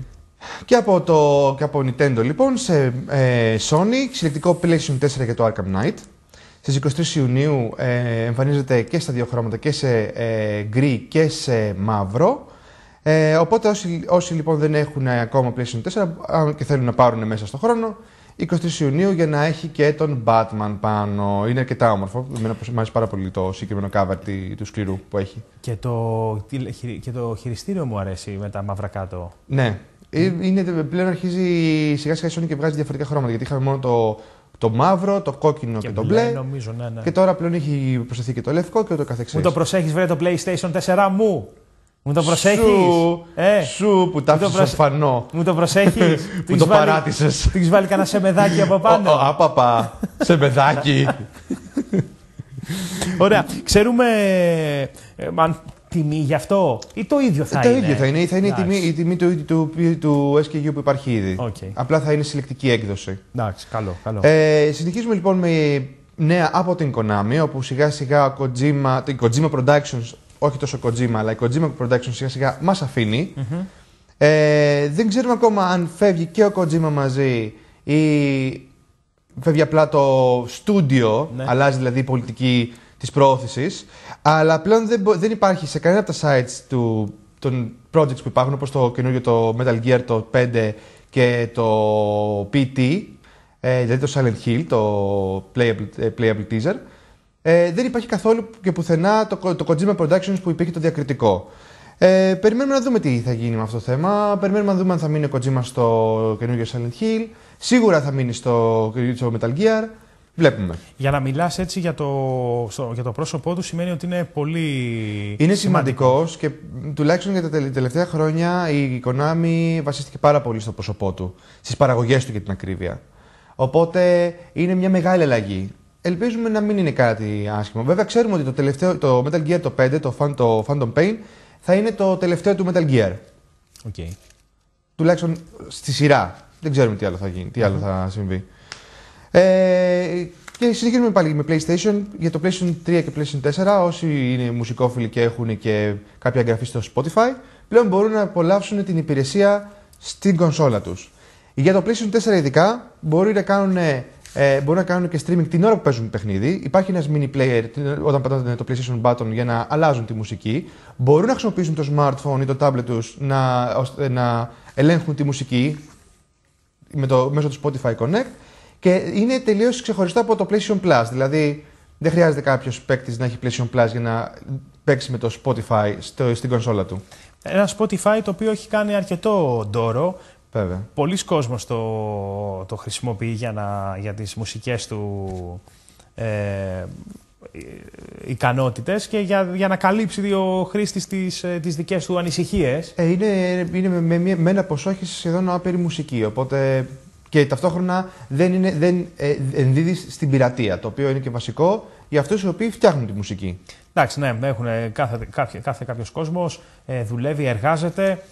Και από Nintendo λοιπόν, σε Sony, συλλεκτικό PlayStation 4 για το Arkham Knight. Στις 23 Ιουνίου εμφανίζεται και στα δύο χρώματα, και σε γκρι και σε μαύρο. Οπότε όσοι λοιπόν δεν έχουν ακόμα PlayStation 4 και θέλουν να πάρουν μέσα στον χρόνο, 23 Ιουνίου για να έχει και τον Batman πάνω. Είναι αρκετά όμορφο. Μου αρέσει πάρα πολύ το συγκεκριμένο cover του σκληρού που έχει. Και το χειριστήριο μου αρέσει με τα μαύρα κάτω. Ναι. Πλέον αρχίζει σιγά σιγά η Sony και βγάζει διαφορετικά χρώματα. Γιατί είχαμε μόνο το μαύρο, το κόκκινο και το μπλε. Νομίζω, ναι. Και τώρα πλέον έχει προσθεθεί και το λευκό και ούτω καθεξής. Μου το προσέχεις, βρε το PlayStation 4 μου! Μου το προσέχεις. Σου που τα άφησες στο φανό. Μου το προσέχεις. Μου το παράτησες. Του έχεις βάλει κανένα σεμεδάκι από πάνω. Απαπα, σεμεδάκι. Ωραία. Ξέρουμε αν τιμή γι' αυτό ή το ίδιο θα είναι. Το ίδιο θα είναι. Θα είναι η τιμή του SKU που υπάρχει ήδη. Απλά θα είναι συλλεκτική έκδοση. Εντάξει, καλό. Συνεχίζουμε λοιπόν με νέα από την Konami, όπου σιγά σιγά η Kojima Productions, όχι τόσο Kojima, αλλά η Kojima Productions σιγά σιγά μας αφήνει. Δεν ξέρουμε ακόμα αν φεύγει και ο Kojima μαζί ή φεύγει απλά το στούντιο, αλλάζει δηλαδή η πολιτική της προώθησης. Αλλά πλέον δεν υπάρχει σε κανένα από τα sites των projects που υπάρχουν, όπως το καινούργιο το Metal Gear το 5 και το PT, δηλαδή το Silent Hill, το Playable Teaser. Δεν υπάρχει καθόλου και πουθενά το Kojima Productions που υπήρχε το διακριτικό. Περιμένουμε να δούμε τι θα γίνει με αυτό το θέμα. Περιμένουμε να δούμε αν θα μείνει ο Kojima στο καινούργιο Silent Hill. Σίγουρα θα μείνει στο καινούργιο Metal Gear. Βλέπουμε. Για να μιλάς έτσι για το πρόσωπό του σημαίνει ότι είναι πολύ. Είναι σημαντικός και τουλάχιστον για τα τελευταία χρόνια η Konami βασίστηκε πάρα πολύ στο πρόσωπό του, στις παραγωγές του για την ακρίβεια. Οπότε είναι μια μεγάλη αλλαγή. Ελπίζουμε να μην είναι κάτι άσχημο. Βέβαια, ξέρουμε ότι το Metal Gear το 5, το Phantom Pain, θα είναι το τελευταίο του Metal Gear. Okay. Τουλάχιστον στη σειρά. Δεν ξέρουμε τι άλλο θα γίνει, τι άλλο θα συμβεί. Και συνεχίζουμε πάλι με PlayStation. Για το PlayStation 3 και PlayStation 4, όσοι είναι μουσικόφιλοι και έχουν και κάποια εγγραφή στο Spotify, πλέον μπορούν να απολαύσουν την υπηρεσία στην κονσόλα τους. Για το PlayStation 4 ειδικά, μπορούν να κάνουν και streaming την ώρα που παίζουν παιχνίδι. Υπάρχει ένας mini player όταν πατάνε το PlayStation button για να αλλάζουν τη μουσική. Μπορούν να χρησιμοποιήσουν το smartphone ή το tablet τους ώστε να ελέγχουν τη μουσική μέσω του Spotify Connect. Και είναι τελείως ξεχωριστά από το PlayStation Plus. Δηλαδή, δεν χρειάζεται κάποιος παίκτης να έχει PlayStation Plus για να παίξει με το Spotify στην κονσόλα του. Ένα Spotify το οποίο έχει κάνει αρκετό ντόρο. Βέβαια. Πολλοί κόσμος το χρησιμοποιεί για τις μουσικές του ικανότητες και για να καλύψει ο χρήστης τις δικές του ανησυχίες. Είναι με ένα ποσό έχει σχεδόν άπειρη μουσική, οπότε και ταυτόχρονα δεν ενδίδει στην πειρατεία, το οποίο είναι και βασικό για αυτούς οι οποίοι φτιάχνουν τη μουσική. Εντάξει, ναι, έχουν κάποιος κόσμος, δουλεύει, εργάζεται.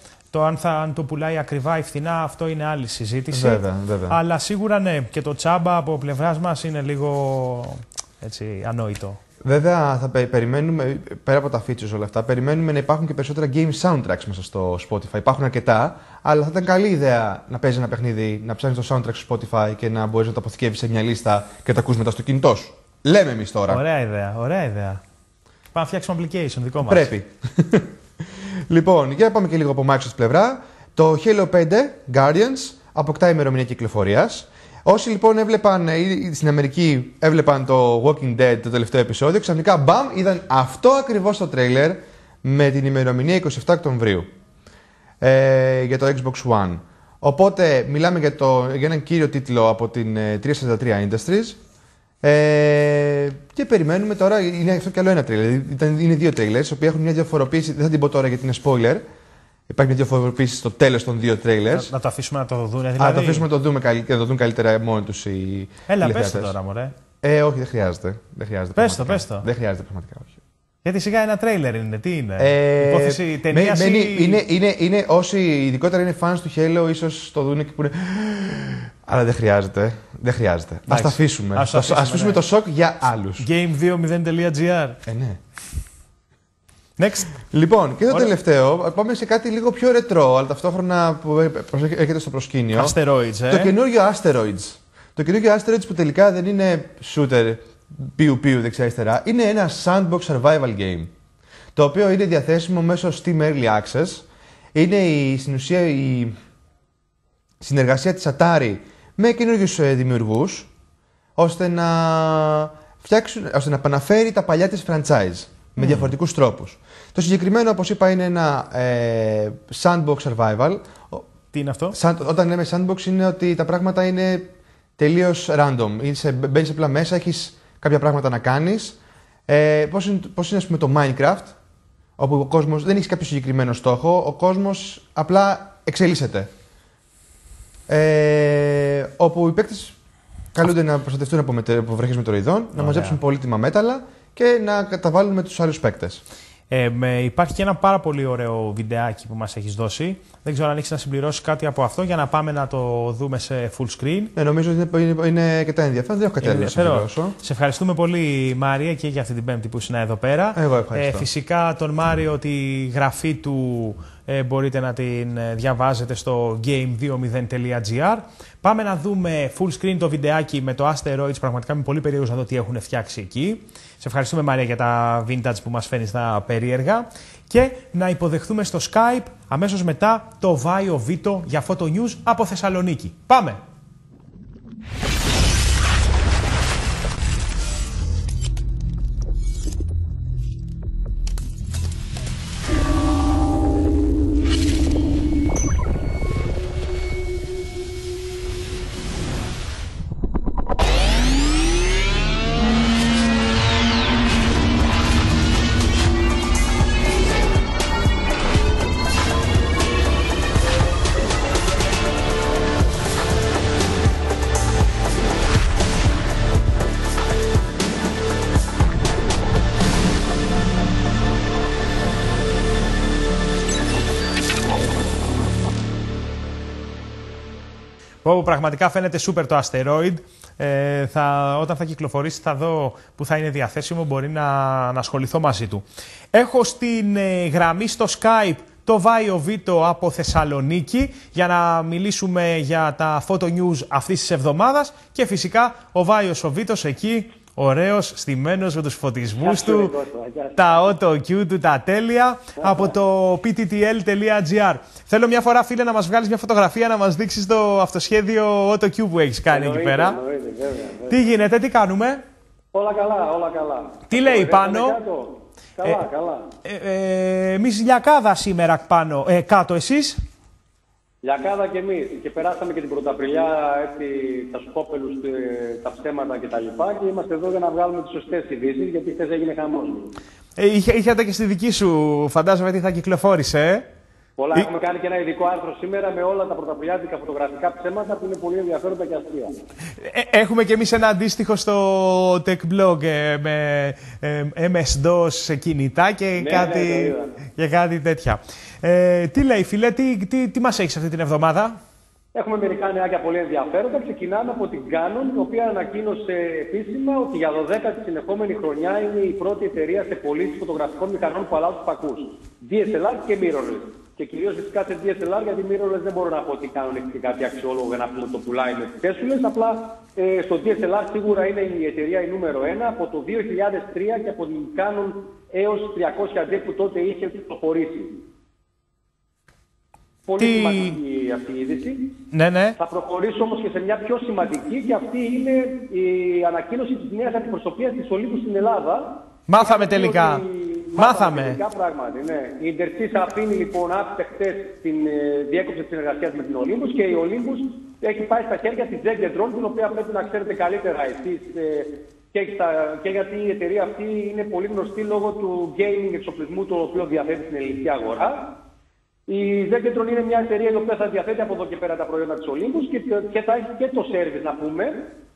Αν το πουλάει ακριβά ή φθηνά, αυτό είναι άλλη συζήτηση. Βέβαια. Αλλά σίγουρα ναι, και το τσάμπα από πλευράς μας είναι λίγο έτσι, ανόητο. Βέβαια, θα περιμένουμε, πέρα από τα features όλα αυτά, περιμένουμε να υπάρχουν και περισσότερα game soundtracks μέσα στο Spotify. Υπάρχουν αρκετά, αλλά θα ήταν καλή ιδέα να παίζει ένα παιχνίδι, να ψάχνεις το soundtrack στο Spotify και να μπορείς να το αποθηκεύεις σε μια λίστα και να τα ακούς μετά στο κινητό σου. Λέμε εμείς τώρα. Ωραία ιδέα. Πάμε να φτιάξουμε application δικό μας. Πρέπει. Λοιπόν, για να πάμε και λίγο από Microsoft πλευρά. Το Halo 5 Guardians αποκτά ημερομηνία κυκλοφορίας. Όσοι λοιπόν έβλεπαν, στην Αμερική έβλεπαν το Walking Dead το τελευταίο επεισόδιο, ξαφνικά μπαμ, είδαν αυτό ακριβώς το τρέιλερ με την ημερομηνία 27 Οκτωβρίου για το Xbox One. Οπότε μιλάμε για έναν κύριο τίτλο από την 343 Industries. Και περιμένουμε τώρα, είναι αυτό και άλλο ένα τρέιλερ. Είναι δύο τρέιλερ, που έχουν μια διαφοροποίηση. Δεν θα την πω τώρα γιατί είναι spoiler. Υπάρχει μια διαφοροποίηση στο τέλος των δύο τρέιλερ. Να το αφήσουμε να το δουν, δηλαδή. Να το αφήσουμε να το δουν καλύτερα μόνοι τους οι. Έλα, πες το τώρα, μωρέ. Όχι, δεν χρειάζεται. Πες το. Δεν χρειάζεται πραγματικά, όχι. Γιατί σιγά ένα τρέιλερ είναι, τι είναι. Υπόθεση ταινίας είναι όσοι ειδικότερα είναι fans του Halo, ίσως το δουν και που είναι. Αλλά δεν χρειάζεται. Ας τα αφήσουμε. Ας αφήσουμε το σοκ για άλλους. Game20.gr. Ναι. Next. Λοιπόν, και το τελευταίο. Πάμε σε κάτι λίγο πιο ρετρό, αλλά ταυτόχρονα που έρχεται στο προσκήνιο. Asteroids, Το καινούργιο Asteroids. Το καινούργιο Asteroids που τελικά δεν είναι shooter πιου-πιου δεξιά-αριστερά. Είναι ένα sandbox survival game. Το οποίο είναι διαθέσιμο μέσω Steam Early Access. Είναι στην ουσία η συνεργασία της Atari με καινούριους δημιουργούς, ώστε να επαναφέρει τα παλιά της franchise με διαφορετικούς τρόπους. Το συγκεκριμένο, όπως είπα, είναι ένα sandbox survival. Τι είναι αυτό? Όταν λέμε sandbox είναι ότι τα πράγματα είναι τελείως random. Μπαίνεις απλά μέσα, έχεις κάποια πράγματα να κάνεις. Πώς είναι, ας πούμε, το Minecraft, όπου ο κόσμος δεν έχει κάποιο συγκεκριμένο στόχο, ο κόσμος απλά εξελίσσεται. Όπου οι παίκτες καλούνται να προστατευτούν από βρέχες μετεωροειδών, να μαζέψουν πολύτιμα μέταλλα και να καταβάλουν με τους άλλους παίκτες. Υπάρχει και ένα πάρα πολύ ωραίο βιντεάκι που μας έχεις δώσει. Δεν ξέρω αν έχεις να συμπληρώσεις κάτι από αυτό για να πάμε να το δούμε σε full screen. Νομίζω ότι είναι αρκετά ενδιαφέρον. Δεν έχω κάτι άλλο να συμπληρώσω. Σε ευχαριστούμε πολύ, Μάρια, και για αυτή την Πέμπτη που ήσουν εδώ πέρα. Εγώ ευχαριστώ. Φυσικά τον Μάριο, τη γραφή του μπορείτε να την διαβάζετε στο game20.gr. Πάμε να δούμε full screen το βιντεάκι με το Asteroids. Πραγματικά είμαι πολύ περίεργος να δω τι έχουν φτιάξει εκεί. Σε ευχαριστούμε, Μαρία, για τα vintage που μας φέρνεις τα περίεργα. Και να υποδεχθούμε στο Skype αμέσως μετά το Βάιο Βίτο για Photo News από Θεσσαλονίκη. Πάμε! Πραγματικά φαίνεται super το Asteroid. Όταν θα κυκλοφορήσει θα δω που θα είναι διαθέσιμο, μπορεί να ασχοληθώ μαζί του. Έχω στην γραμμή στο Skype το Βάιο Βίτο από Θεσσαλονίκη για να μιλήσουμε για τα photo news αυτής της εβδομάδας και φυσικά ο Βάιος ο Βίτος εκεί, ωραίος, στημένος με τους φωτισμούς του, τα AutoQ του, τα τέλεια, από το pttl.gr. Θέλω μια φορά, φίλε, να μας βγάλεις μια φωτογραφία, να μας δείξεις το αυτοσχέδιο AutoQ που έχεις κάνει εκεί πέρα. Εννοείται. Τι γίνεται, τι κάνουμε? Όλα καλά, όλα καλά. Τι λέει πάνω? Καλά, καλά. Εμείς λιακάδα σήμερα πάνω, κάτω εσείς. Λιακάδα και εμείς. Και περάσαμε και την Πρωταπριλιά, έτσι, τα σκόπελους, τα ψέματα κτλ. Και είμαστε εδώ για να βγάλουμε τις σωστές ειδήσεις, γιατί χθες έγινε χαμός. Είχατε και στη δική σου, φαντάζομαι, τι θα κυκλοφόρησε. Πολλά. Έχουμε κάνει και ένα ειδικό άρθρο σήμερα με όλα τα πρωταπριλιάτικα φωτογραφικά ψέματα που είναι πολύ ενδιαφέροντα και αστεία. Έχουμε και εμείς ένα αντίστοιχο στο Tech Blog με MS-DOS σε κινητά και, ναι, κάτι, ναι, και κάτι τέτοια. Τι λέει, φίλε, τι μας έχεις αυτή την εβδομάδα? Έχουμε μερικά νεάκια πολύ ενδιαφέροντα. Ξεκινάμε από την Canon, η οποία ανακοίνωσε επίσημα ότι για 12η συνεχόμενη χρονιά είναι η πρώτη εταιρεία σε πωλήσεις φωτογραφικών μηχανών που αλλάζουν πακούς. DSLR και mirrorless. Και κυρίως φυσικά σε DSLR, γιατί mirrorless δεν μπορώ να πω ότι κάνουν κάτι αξιόλογο για να πούμε το πουλάει με τις cashless. Απλά στο DSLR σίγουρα είναι η εταιρεία η νούμερο 1 από το 2003 και από την Canon έως 300D που τότε είχε προχωρήσει. Πολύ σημαντική αυτή η είδηση. Ναι, ναι. Θα προχωρήσω όμως και σε μια πιο σημαντική, και αυτή είναι η ανακοίνωση της νέας αντιπροσωπείας της Olympus στην Ελλάδα. Μάθαμε τελικά. Τελικά πράγματι, ναι. Η Intercis αφήνει λοιπόν άπτυξε χτες την διέκοψη της συνεργασίας με την Olympus και η Olympus έχει πάει στα χέρια της Zengedron, την οποία πρέπει να ξέρετε καλύτερα εσείς. Και γιατί η εταιρεία αυτή είναι πολύ γνωστή λόγω του gaming εξοπλισμού, το οποίο διαθέτει στην ελληνική αγορά. Η Zengedron είναι μια εταιρεία η οποία θα διαθέτει από εδώ και πέρα τα προϊόντα της Olympus και θα έχει και το service, να πούμε,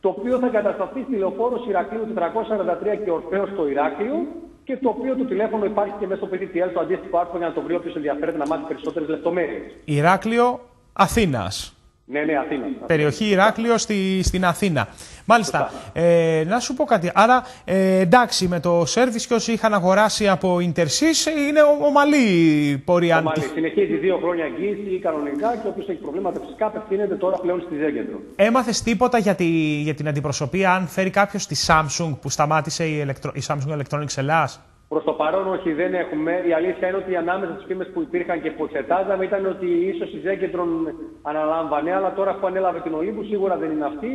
το οποίο θα εγκατασταθεί στη Λεωφόρο Ηρακλείου 443 και Ορφέως στο Ηράκλειο, και το οποίο το τηλέφωνο υπάρχει και μέσα στο PTTL, το αντίστοιχο άρθρο, για να το βρει όποιος ενδιαφέρεται να μάθει περισσότερες λεπτομέρειες. Ηράκλειο, Αθήνας. Ναι, ναι, Αθήνα. Περιοχή Ηράκλειο στην Αθήνα. Μάλιστα. Να σου πω κάτι. Άρα, εντάξει, με το service και όσοι είχαν αγοράσει από Intersys είναι ομαλή η πορεία. Ομαλή. Συνεχίζει 2 χρόνια εγγύηση κανονικά, και όποιος έχει προβλήματα φυσικά απευθύνεται τώρα πλέον στη Zengedron. Έμαθες τίποτα για την αντιπροσωπεία, αν φέρει κάποιος τη Samsung που σταμάτησε η Samsung Electronics Ελλάς? Προς το παρόν όχι, δεν έχουμε. Η αλήθεια είναι ότι ανάμεσα στις φήμες που υπήρχαν και που εξετάζαμε ήταν ότι ίσως η Zengedron αναλάμβανε, αλλά τώρα που ανέλαβε την Olympus σίγουρα δεν είναι αυτή.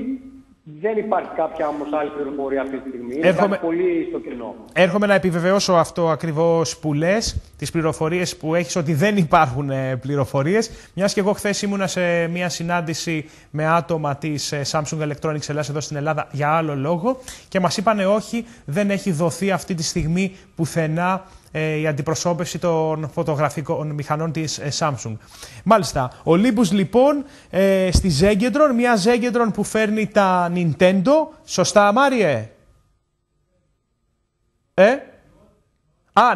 Δεν υπάρχει κάποια όμως άλλη πληροφορία αυτή τη στιγμή. Είναι πολύ στο κενό. Έρχομαι να επιβεβαιώσω αυτό ακριβώς που λες, τις πληροφορίες που έχεις, ότι δεν υπάρχουν πληροφορίες. Μιας και εγώ χθες ήμουνα σε μια συνάντηση με άτομα της Samsung Electronics Ελλάς εδώ στην Ελλάδα για άλλο λόγο και μας είπανε όχι, δεν έχει δοθεί αυτή τη στιγμή πουθενά η αντιπροσώπευση των φωτογραφικών μηχανών της Samsung. Μάλιστα, Olympus λοιπόν στη Zengedron, μια Zengedron που φέρνει τα Nintendo. Σωστά, Μάριε?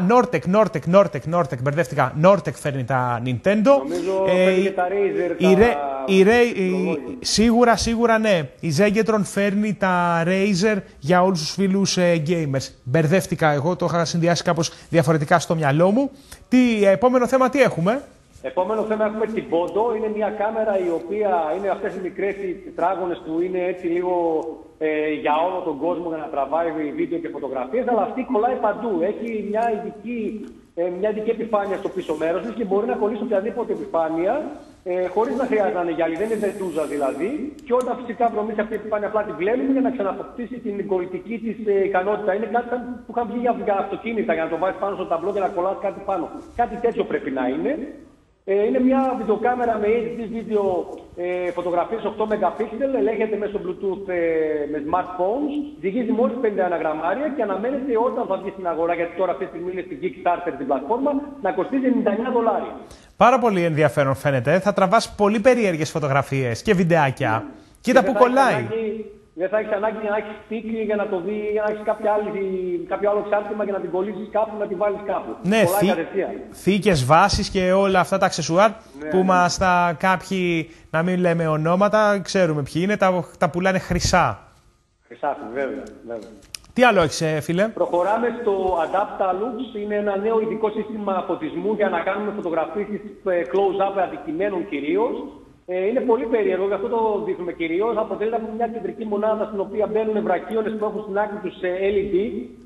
Nortec, μπερδεύτηκα. Nortec φέρνει τα Nintendo. Νομίζω φέρνει και τα Razer. Σίγουρα ναι. Η Zengedron φέρνει τα Razer για όλους τους φίλους gamers. Μπερδεύτηκα εγώ, το είχα συνδυάσει κάπως διαφορετικά στο μυαλό μου. Επόμενο θέμα τι έχουμε? Επόμενο θέμα έχουμε την Bondo. Είναι μια κάμερα η οποία είναι αυτές οι μικρές τετράγωνες που είναι έτσι λίγο για όλο τον κόσμο για να τραβάει βίντεο και φωτογραφίες, αλλά αυτή κολλάει παντού. Έχει μια ειδική επιφάνεια στο πίσω μέρος της και μπορεί να κολλήσει οποιαδήποτε επιφάνεια χωρίς να χρειάζεται να είναι γυαλί, δεν είναι δετούζα δηλαδή. Και όταν φυσικά βρωμίσει αυτή η επιφάνεια, απλά τη βλέπουμε για να ξαναποκτήσει την κολλητική της ικανότητα. Είναι κάτι που είχαν βγει για αυτοκίνητα για να το βάζει πάνω στο ταμπλό και να κολλάει κάτι πάνω. Κάτι τέτοιο πρέπει να είναι. Είναι μια βιντεοκάμερα με HD βίντεο φωτογραφίες 8 MP, ελέγχεται μέσω Bluetooth με smartphones, διηγίζει μόλις 51 γραμμάρια και αναμένεται όταν θα βγει στην αγορά, γιατί τώρα αυτή τη στιγμή είναι στην Kickstarter την πλατφόρμα, να κοστίζει $99. Πάρα πολύ ενδιαφέρον φαίνεται. Θα τραβάς πολύ περίεργες φωτογραφίες και βιντεάκια. Κοίτα που κολλάει. Δεν θα έχεις ανάγκη για να έχεις τίκη για να το δει, για να έχεις κάποιο άλλο εξάρτημα για να την κολλήσεις κάπου, να την βάλεις κάπου. Ναι, θήκες, βάσεις και όλα αυτά τα αξεσουάρ που μας τα κάποιοι, να μην λέμε ονόματα, ξέρουμε ποιοι είναι, τα πουλάνε χρυσά. Χρυσά, βέβαια. Τι άλλο έχεις, φίλε? Προχωράμε στο AdaptaLux. Είναι ένα νέο ειδικό σύστημα φωτισμού για να κάνουμε φωτογραφίσεις close-up αντικειμένων κυρίως. Είναι πολύ περίεργο, γι' αυτό το δείχνουμε κυρίως. Αποτελείται από μια κεντρική μονάδα στην οποία μπαίνουν βρακίονες που έχουν στην άκρη τους LED,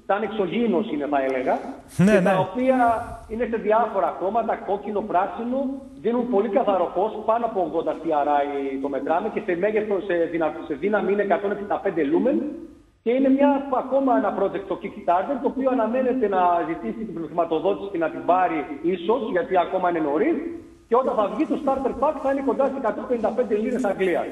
σαν εξωγήινος είναι, θα έλεγα. Ναι. Τα οποία είναι σε διάφορα χρώματα, κόκκινο, πράσινο, δίνουν πολύ καθαρό φως, πάνω από 80 PRI το μετράμε και σε μέγεθο, σε δύναμη είναι 165 lumen. Και είναι ακόμα ένα project το Kickstarter, το οποίο αναμένεται να ζητήσει την χρηματοδότηση και να την πάρει ίσως, γιατί ακόμα είναι νωρίς. Και όταν θα βγει το starter pack θα είναι κοντά στις 155 λίρες Αγγλίας.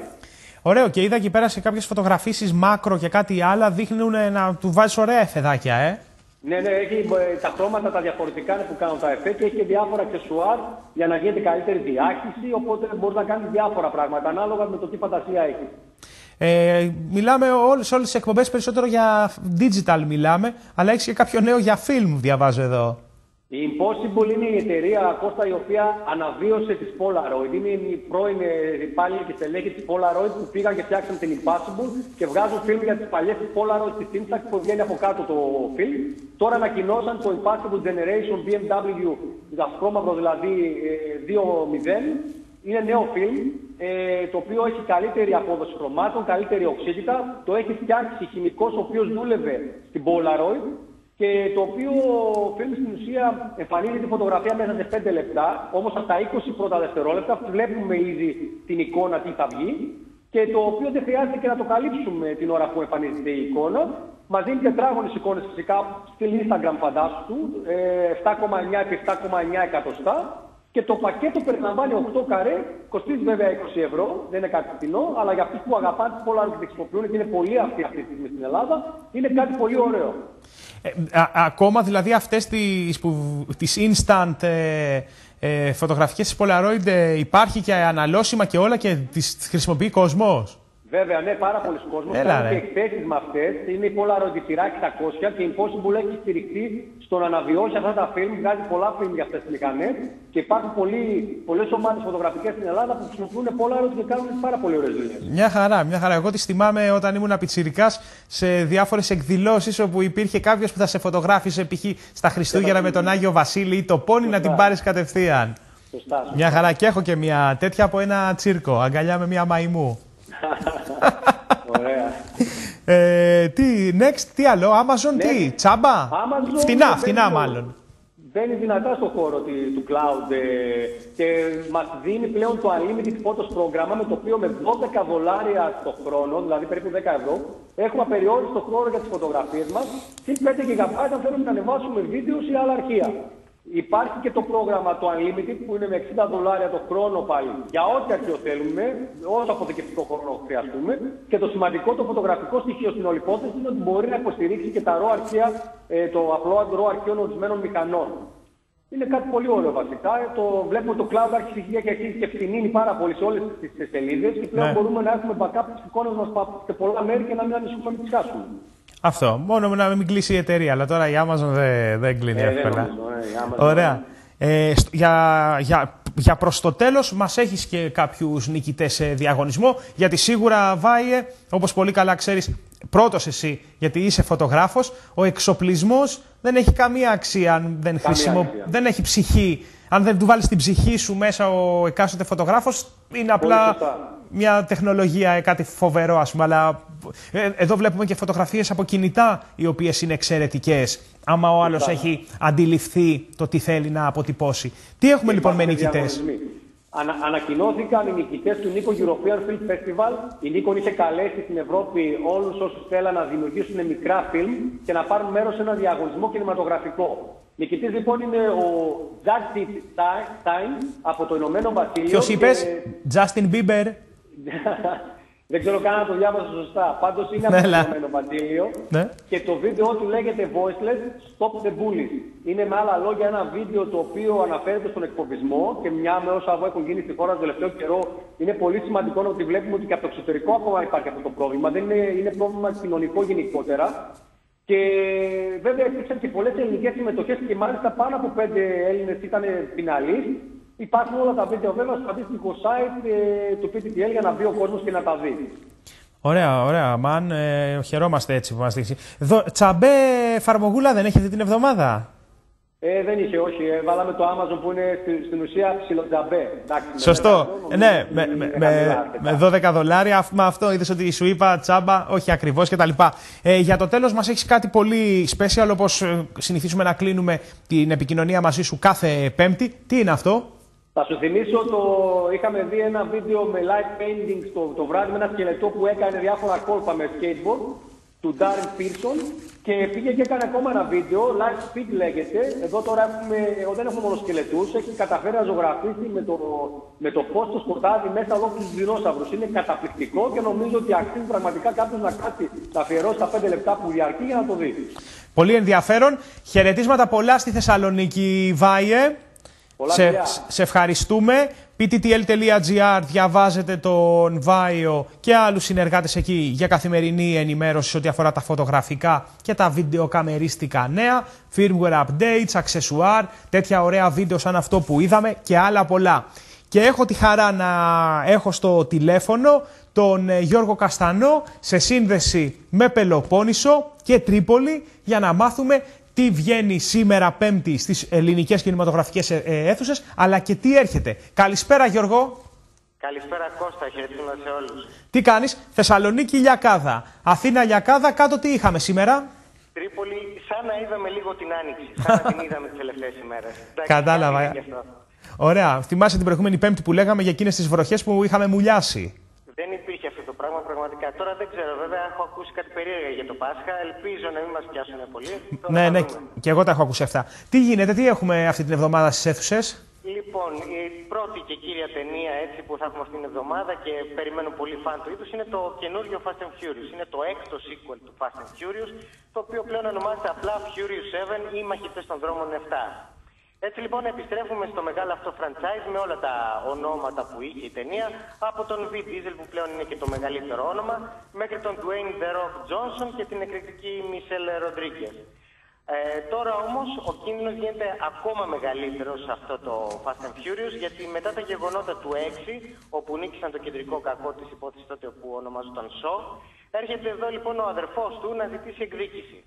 Ωραίο, και είδα εκεί πέρα σε κάποιες φωτογραφίσεις μάκρο και κάτι άλλα δείχνουν να του βάζεις ωραία εφεδάκια, Ναι, έχει τα χρώματα τα διαφορετικά που κάνουν τα εφέ και έχει διάφορα αξεσουάρ για να γίνεται καλύτερη διάχυση, οπότε μπορεί να κάνει διάφορα πράγματα ανάλογα με το τι φαντασία έχει. Μιλάμε σε όλες τις εκπομπές περισσότερο για digital μιλάμε, αλλά έχεις και κάποιο νέο για film, διαβάζω εδώ. Η Impossible είναι η εταιρεία, Κώστα, η οποία αναβίωσε τις Polaroid. Είναι η πρώην υπάλληλοι και στελέχη της Polaroid που πήγαν και φτιάξαν την Impossible και βγάζουν film για τις παλιές της Polaroid της Instax που βγαίνει από κάτω το film. Τώρα ανακοινώσαν το Impossible Generation BMW, δασκόμαυρο δηλαδή 2.0. Είναι νέο film, το οποίο έχει καλύτερη απόδοση χρωμάτων, καλύτερη οξύτητα. Το έχει φτιάξει χημικός ο οποίος δούλευε στην Polaroid. Και το οποίο film στην ουσία εμφανίζει τη φωτογραφία μέσα σε 5 λεπτά, όμως από τα 20 πρώτα δευτερόλεπτα βλέπουμε ήδη την εικόνα τι θα βγει και το οποίο δεν χρειάζεται και να το καλύψουμε την ώρα που εμφανίζεται η εικόνα. Μας δίνει τετράγωνες εικόνες φυσικά στην Instagram, φαντάσου του, 7,9 x 7,9 εκατοστά και το πακέτο περιλαμβάνει 8 καρέ, κοστίζει βέβαια 20€, δεν είναι κάτι φτηνό, αλλά για αυτούς που αγαπάνε τις Polaroid και τις χρησιμοποιούν και είναι πολλοί αυτοί αυτή τη στιγμή στην Ελλάδα, είναι κάτι πολύ ωραίο. Ακόμα δηλαδή αυτές τις instant φωτογραφικές της Polaroid υπάρχει και αναλώσιμα και όλα και τις χρησιμοποιεί κόσμος. Βέβαια, ναι, πάρα πολλοί κόσμος. Κάνουν και εκθέσεις με αυτές. Είναι η Polaroid η σειρά 600 και η Impossible έχει στηριχθεί στο να αναβιώσει αυτά τα film. Βγάζει πολλά film για αυτές τις μηχανές και υπάρχουν πολλές ομάδες φωτογραφικές στην Ελλάδα που χρησιμοποιούν Polaroid και κάνουν πάρα πολύ ωραίες δουλειές. Μια χαρά. Εγώ τις θυμάμαι όταν ήμουν πιτσιρικάς σε διάφορες εκδηλώσεις όπου υπήρχε κάποιος που θα σε φωτογράφησε, π.χ. στα Χριστούγεννα με τον Άγιο Βασίλη ή το Πόνι, να την πάρεις κατευθείαν. Σωστά. Μια χαρά, και έχω και μια τέτοια από ένα τσίρκο, αγκαλιά με μια μαϊμού. Ωραία. Τι άλλο, Amazon, τι, τσάμπα, φτηνά μάλλον. Μπαίνει δυνατά στο χώρο του cloud και μας δίνει πλέον το Unlimited Photos πρόγραμμα με το οποίο με $12 το χρόνο, δηλαδή περίπου €10, έχουμε απεριόριστο χρόνο για τις φωτογραφίες μας, συν 5 GB αν θέλουμε να ανεβάσουμε βίντεο ή άλλα αρχεία. Υπάρχει και το πρόγραμμα το Unlimited που είναι με $60 το χρόνο πάλι για ό,τι αρχείο θέλουμε, όσο αποθηκευτικό χρόνο χρειαστούμε. Και το σημαντικό, το φωτογραφικό στοιχείο στην όλη υπόθεση είναι ότι μπορεί να υποστηρίξει και τα RAW αρχεία, το απλό RAW αρχείων ορισμένων μηχανών. Είναι κάτι πολύ ωραίο βασικά. Το βλέπουμε το cloud αρχιστοιχεία και αρχίζει και φτηνίνει πάρα πολύ σε όλες τις σελίδες. Και πλέον μπορούμε να έχουμε backup τις εικόνες μας σε πολλά μέρη και να μην ανησυχούμε, μην τις χάσουμε. Αυτό. Μόνο να μην κλείσει η εταιρεία. Αλλά τώρα η Amazon δεν κλείνει εύκολα. Ωραία. Για προς το τέλος, μας έχεις και κάποιους νικητές σε διαγωνισμό. Γιατί σίγουρα, Βάιε, όπως πολύ καλά ξέρεις, πρώτος εσύ, γιατί είσαι φωτογράφος, ο εξοπλισμός δεν έχει καμία αξία αν δεν, δεν έχει ψυχή. Αν δεν του βάλεις την ψυχή σου μέσα ο εκάστοτε φωτογράφος, είναι απλά μια τεχνολογία, κάτι φοβερό, ας πούμε. Αλλά εδώ βλέπουμε και φωτογραφίες από κινητά, οι οποίες είναι εξαιρετικές. Άμα ο άλλος έχει αντιληφθεί το τι θέλει να αποτυπώσει. Τι έχουμε λοιπόν με νικητές? Ανακοινώθηκαν οι νικητές του Nikon European Film Festival. Η Nikon είχε καλέσει στην Ευρώπη όλους όσους θέλαν να δημιουργήσουν μικρά φιλμ και να πάρουν μέρος σε ένα διαγωνισμό κινηματογραφικό. Νικητής λοιπόν είναι ο Justin Stein από το Ηνωμένο Βασίλειο. Ποιος είπες? Justin Bieber. Δεν ξέρω καν να το διάβασα σωστά. Πάντως είναι από το Ηνωμένο Βασίλειο. Και το βίντεο του λέγεται Voiceless Stop the Bullies. Είναι με άλλα λόγια ένα βίντεο το οποίο αναφέρεται στον εκφοβισμό και μια με όσα έχουν γίνει στη χώρα τον τελευταίο καιρό. Είναι πολύ σημαντικό να βλέπουμε ότι και από το εξωτερικό ακόμα υπάρχει αυτό το πρόβλημα. Δεν είναι πρόβλημα κοινωνικό γενικότερα. Και βέβαια υπήρξαν και πολλές ελληνικές συμμετοχές και μάλιστα πάνω από 5 Έλληνες ήταν φιναλείς. Υπάρχουν όλα τα βίντεο βέβαια στο αντίστοιχο site του PTTL για να μπει ο κόσμος και να τα δει. Ωραία, ωραία, μαν. Χαιρόμαστε έτσι που μας δείξει. Τσαμπέ εφαρμογούλα δεν έχετε την εβδομάδα? Δεν είχε, όχι. Βάλαμε το Amazon που είναι στην ουσία ψιλοτζαμπέ. Σωστό. Ναι, με $12. Με αυτό είδες ότι σου είπα τσάμπα, όχι ακριβώς κτλ. Για το τέλος μας έχεις κάτι πολύ special, όπως συνηθίζουμε να κλείνουμε την επικοινωνία μαζί σου κάθε Πέμπτη. Τι είναι αυτό? Θα σου θυμίσω, είχαμε δει ένα βίντεο με live painting το βράδυ με ένα σκελετό που έκανε διάφορα κόλπα με skateboard του Darren Pearson και πήγε και έκανε ακόμα ένα βίντεο, live feed λέγεται. Εδώ τώρα δεν έχουμε μόνο σκελετούς, έχει καταφέρει να ζωγραφίσει με το φως το σκοτάδι μέσα από τους δεινόσαυρους. Είναι καταπληκτικό και νομίζω ότι αξίζει πραγματικά κάποιος να κάτσει να αφιερώσει τα 5 λεπτά που διαρκεί για να το δει. Πολύ ενδιαφέρον. Χαιρετίσματα πολλά στη Θεσσαλονίκη, Βάιε. Σε ευχαριστούμε. pttl.gr, διαβάζετε τον Βάιο και άλλους συνεργάτες εκεί για καθημερινή ενημέρωση ό,τι αφορά τα φωτογραφικά και τα βιντεοκαμερίστικα νέα, firmware updates, accessoire, τέτοια ωραία βίντεο σαν αυτό που είδαμε και άλλα πολλά. Και έχω τη χαρά να έχω στο τηλέφωνο τον Γιώργο Καστανό σε σύνδεση με Πελοπόννησο και Τρίπολη για να μάθουμε τι βγαίνει σήμερα Πέμπτη στις ελληνικές κινηματογραφικές αίθουσες, αλλά και τι έρχεται. Καλησπέρα Γιώργο. Καλησπέρα Κώστα, χαιρετίζουμε σε όλους. Τι κάνεις? Θεσσαλονίκη Λιακάδα, Αθήνα Λιακάδα, κάτω τι είχαμε σήμερα? Τρίπολη, σαν να είδαμε λίγο την Άνοιξη, σαν να την είδαμε τις τελευταίες ημέρες. Κατάλαβα. Ωραία, θυμάσαι την προηγούμενη Πέμπτη που λέγαμε για εκείνες τις βροχές που είχαμε μουλιάσει? Δεν υπήρχε αυτό το πράγμα πραγματικά. Τώρα δεν ξέρω, βέβαια έχω ακούσει κάτι περίεργα για το Πάσχα. Ελπίζω να μην μας πιάσουν πολύ. Ναι, και εγώ τα έχω ακούσει αυτά. Τι γίνεται, τι έχουμε αυτή την εβδομάδα στις αίθουσες? Λοιπόν, η πρώτη και κύρια ταινία έτσι, που θα έχουμε αυτήν την εβδομάδα και περιμένω πολύ φαν του είδους είναι το καινούριο Fast and Furious. Είναι το έκτο sequel του Fast and Furious, το οποίο πλέον ονομάζεται απλά Furious 7 ή Μαχητές των Δρόμων 7. Έτσι λοιπόν επιστρέφουμε στο μεγάλο αυτό franchise με όλα τα ονόματα που είχε η ταινία, από τον Vin Diesel που πλέον είναι και το μεγαλύτερο όνομα, μέχρι τον Dwayne The Rock Johnson και την εκρηκτική Michelle Rodriguez. Τώρα όμως ο κίνδυνος γίνεται ακόμα μεγαλύτερος σε αυτό το Fast and Furious, γιατί μετά τα γεγονότα του 6, όπου νίκησαν το κεντρικό κακό της υπόθεσης τότε που ονομαζόταν Shaw, έρχεται εδώ λοιπόν ο αδερφός του να ζητήσει εκδίκηση.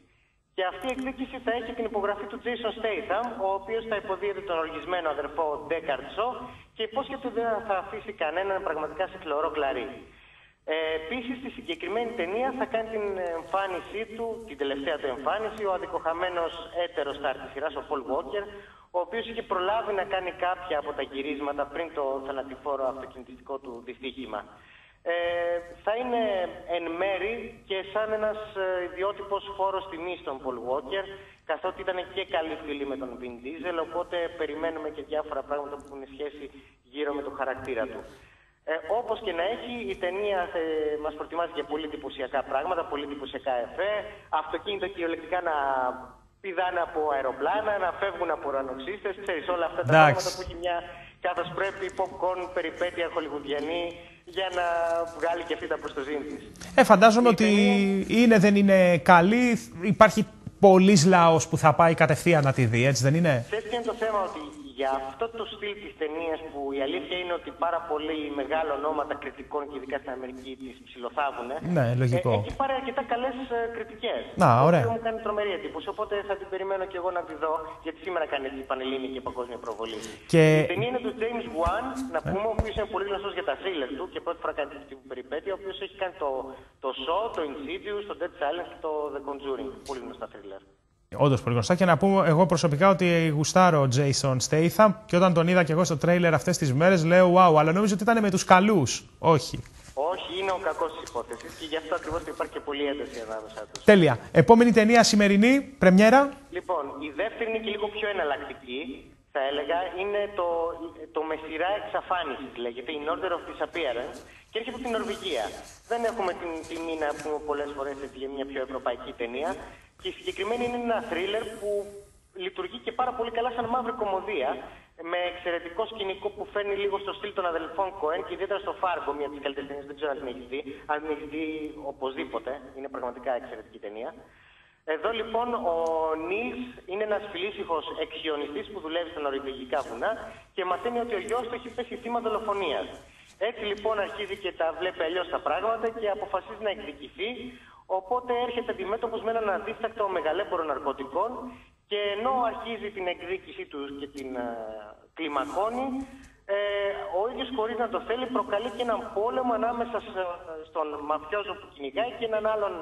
Και αυτή η εκδίκηση θα έχει την υπογραφή του Jason Statham, ο οποίος θα υποδίεται τον οργισμένο αδερφό Deckard Shaw και υπόσχεται δεν θα αφήσει κανέναν πραγματικά σε χλωρό κλαρί. Επίσης, στη συγκεκριμένη ταινία θα κάνει την εμφάνισή του, την τελευταία του εμφάνιση, ο αδικοχαμένος έτερος στάρ της σειράς, ο Paul Walker, ο οποίος είχε προλάβει να κάνει κάποια από τα γυρίσματα πριν το θανατηφόρο αυτοκινητιστικό του δυστύχημα. Θα είναι εν μέρη και σαν ένας ιδιότυπος χώρος τιμής των Paul Walker, καθότι ήταν και καλή φιλή με τον Vin Diesel, οπότε περιμένουμε και διάφορα πράγματα που έχουν σχέση γύρω με το χαρακτήρα του. Όπως και να έχει, η ταινία μας προτιμάζει και πολύ εντυπωσιακά πράγματα, πολύ εντυπωσιακά εφέ, αυτοκίνητο κυριολεκτικά να πηδάνε από αεροπλάνα, να φεύγουν από ουρανοξύστες, ξέρεις, όλα αυτά τα πράγματα που έχει μια καθώς πρέπει popcorn περιπέτεια χολιγουδιανή για να βγάλει και αυτή τα προστοζήν της. Φαντάζομαι ότι είναι, δεν είναι καλή, υπάρχει πολλής λαός που θα πάει κατευθείαν να τη δει, έτσι δεν είναι? Έτσι είναι το θέμα, ότι για αυτό το στυλ της ταινίας που η αλήθεια είναι ότι πάρα πολύ μεγάλα ονόματα κριτικών και ειδικά στην Αμερική τις ψιλοθάβουνε. Ναι, λογικό. Έχει πάρει αρκετά καλές κριτικές. Να, ωραία. Μου κάνει τρομερή εντύπωση, οπότε θα την περιμένω και εγώ να τη δω, γιατί σήμερα κάνει την πανελλήνικη και παγκόσμια προβολή. Και η ταινία είναι του James Wan, να πούμε, ο οποίος είναι πολύ γνωστός για τα θρίλερ του και πρώτη φορά κάνει την περιπέτεια, ο οποίος έχει κάνει το Show, το Insidious, το Dead Silence και το The Conjuring. Πολύ γνωστά θρίλερ. Όντως πολύ γνωστά, και να πούμε εγώ προσωπικά ότι γουστάρω Jason Statham και όταν τον είδα και εγώ στο τρέιλερ αυτές τις μέρες λέω wow, αλλά νομίζω ότι ήταν με τους καλούς. Όχι. Όχι, είναι ο κακός της υπόθεσης και γι' αυτό ακριβώς υπάρχει και πολλή ένταση ανάμεσα τους. Τέλεια. Επόμενη ταινία σημερινή, πρεμιέρα. Λοιπόν, η δεύτερη είναι και λίγο πιο εναλλακτική, θα έλεγα, είναι το με σειρά εξαφάνισης, λέγεται, in order of disappearance, και έρχεται από την Νορβηγία. Δεν έχουμε την τιμή να πούμε πολλές φορές για μια πιο ευρωπαϊκή ταινία. Και συγκεκριμένη είναι ένα θρίλερ που λειτουργεί και πάρα πολύ καλά σαν μαύρη κομμωδία, με εξαιρετικό σκηνικό που φέρνει λίγο στο στυλ των αδελφών Κοέν και ιδιαίτερα στο Φάργο, μια από τις καλύτερες ταινίες, δεν ξέρω αν την έχεις δει. Αν την έχεις δει, οπωσδήποτε, είναι πραγματικά εξαιρετική ταινία. Εδώ λοιπόν ο Νίλς είναι ένας φιλήσυχος εκχιονιστής που δουλεύει στα νορβηγικά βουνά και μαθαίνει ότι ο γιος του έχει πέσει θύμα δολοφονίας. Έτσι λοιπόν αρχίζει και τα βλέπει αλλιώς τα πράγματα και αποφασίζει να εκδικηθεί. Οπότε έρχεται αντιμέτωπος με έναν αντίστακτο μεγαλέμπορο ναρκωτικών και ενώ αρχίζει την εκδίκησή του και την κλιμακώνει, ο ίδιος χωρίς να το θέλει προκαλεί και έναν πόλεμο ανάμεσα στον μαφιόζο που κυνηγάει και έναν άλλον